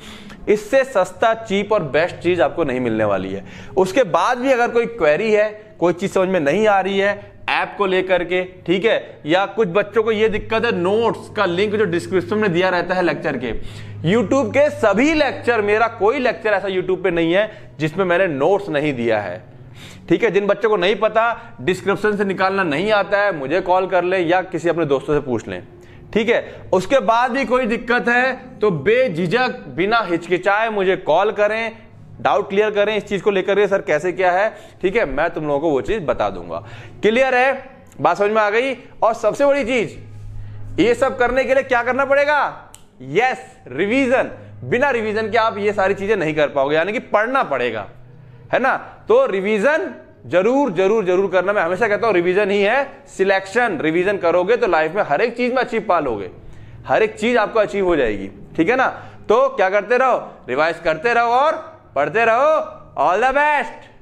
इससे सस्ता, चीप और बेस्ट चीज आपको नहीं मिलने वाली है। उसके बाद भी अगर कोई क्वेरी है, कोई चीज समझ में नहीं आ रही है ऐप को लेकर के, ठीक है, या कुछ बच्चों को यह दिक्कत है, नोट्स का लिंक जो डिस्क्रिप्शन में दिया रहता है लेक्चर के, यूट्यूब के सभी लेक्चर, मेरा कोई लेक्चर ऐसा यूट्यूब पे नहीं है जिसमें मैंने नोट्स नहीं दिया है, ठीक है। जिन बच्चों को नहीं पता, डिस्क्रिप्शन से निकालना नहीं आता है, मुझे कॉल कर लें या किसी अपने दोस्तों से पूछ लें, ठीक है। उसके बाद भी कोई दिक्कत है तो बेझिझक, बिना हिचकिचाए मुझे कॉल करें, डाउट क्लियर करें इस चीज को लेकर के, सर कैसे क्या है, ठीक है, मैं तुम लोगों को वो चीज बता दूंगा। क्लियर है, बात समझ में आ गई। और सबसे बड़ी चीज, ये सब करने के लिए क्या करना पड़ेगा? Yes, revision. बिना रिवीजन के आप ये सारी चीजें नहीं कर पाओगे, यानी कि पढ़ना पड़ेगा, है ना। तो रिवीजन जरूर जरूर जरूर करना। मैं हमेशा कहता हूं रिवीजन ही है सिलेक्शन। रिवीजन करोगे तो लाइफ में हर एक चीज में अचीव पालोगे, हर एक चीज आपको अचीव हो जाएगी, ठीक है ना। तो क्या करते रहो, रिवाइज करते रहो और पढ़ते रहो। All the best.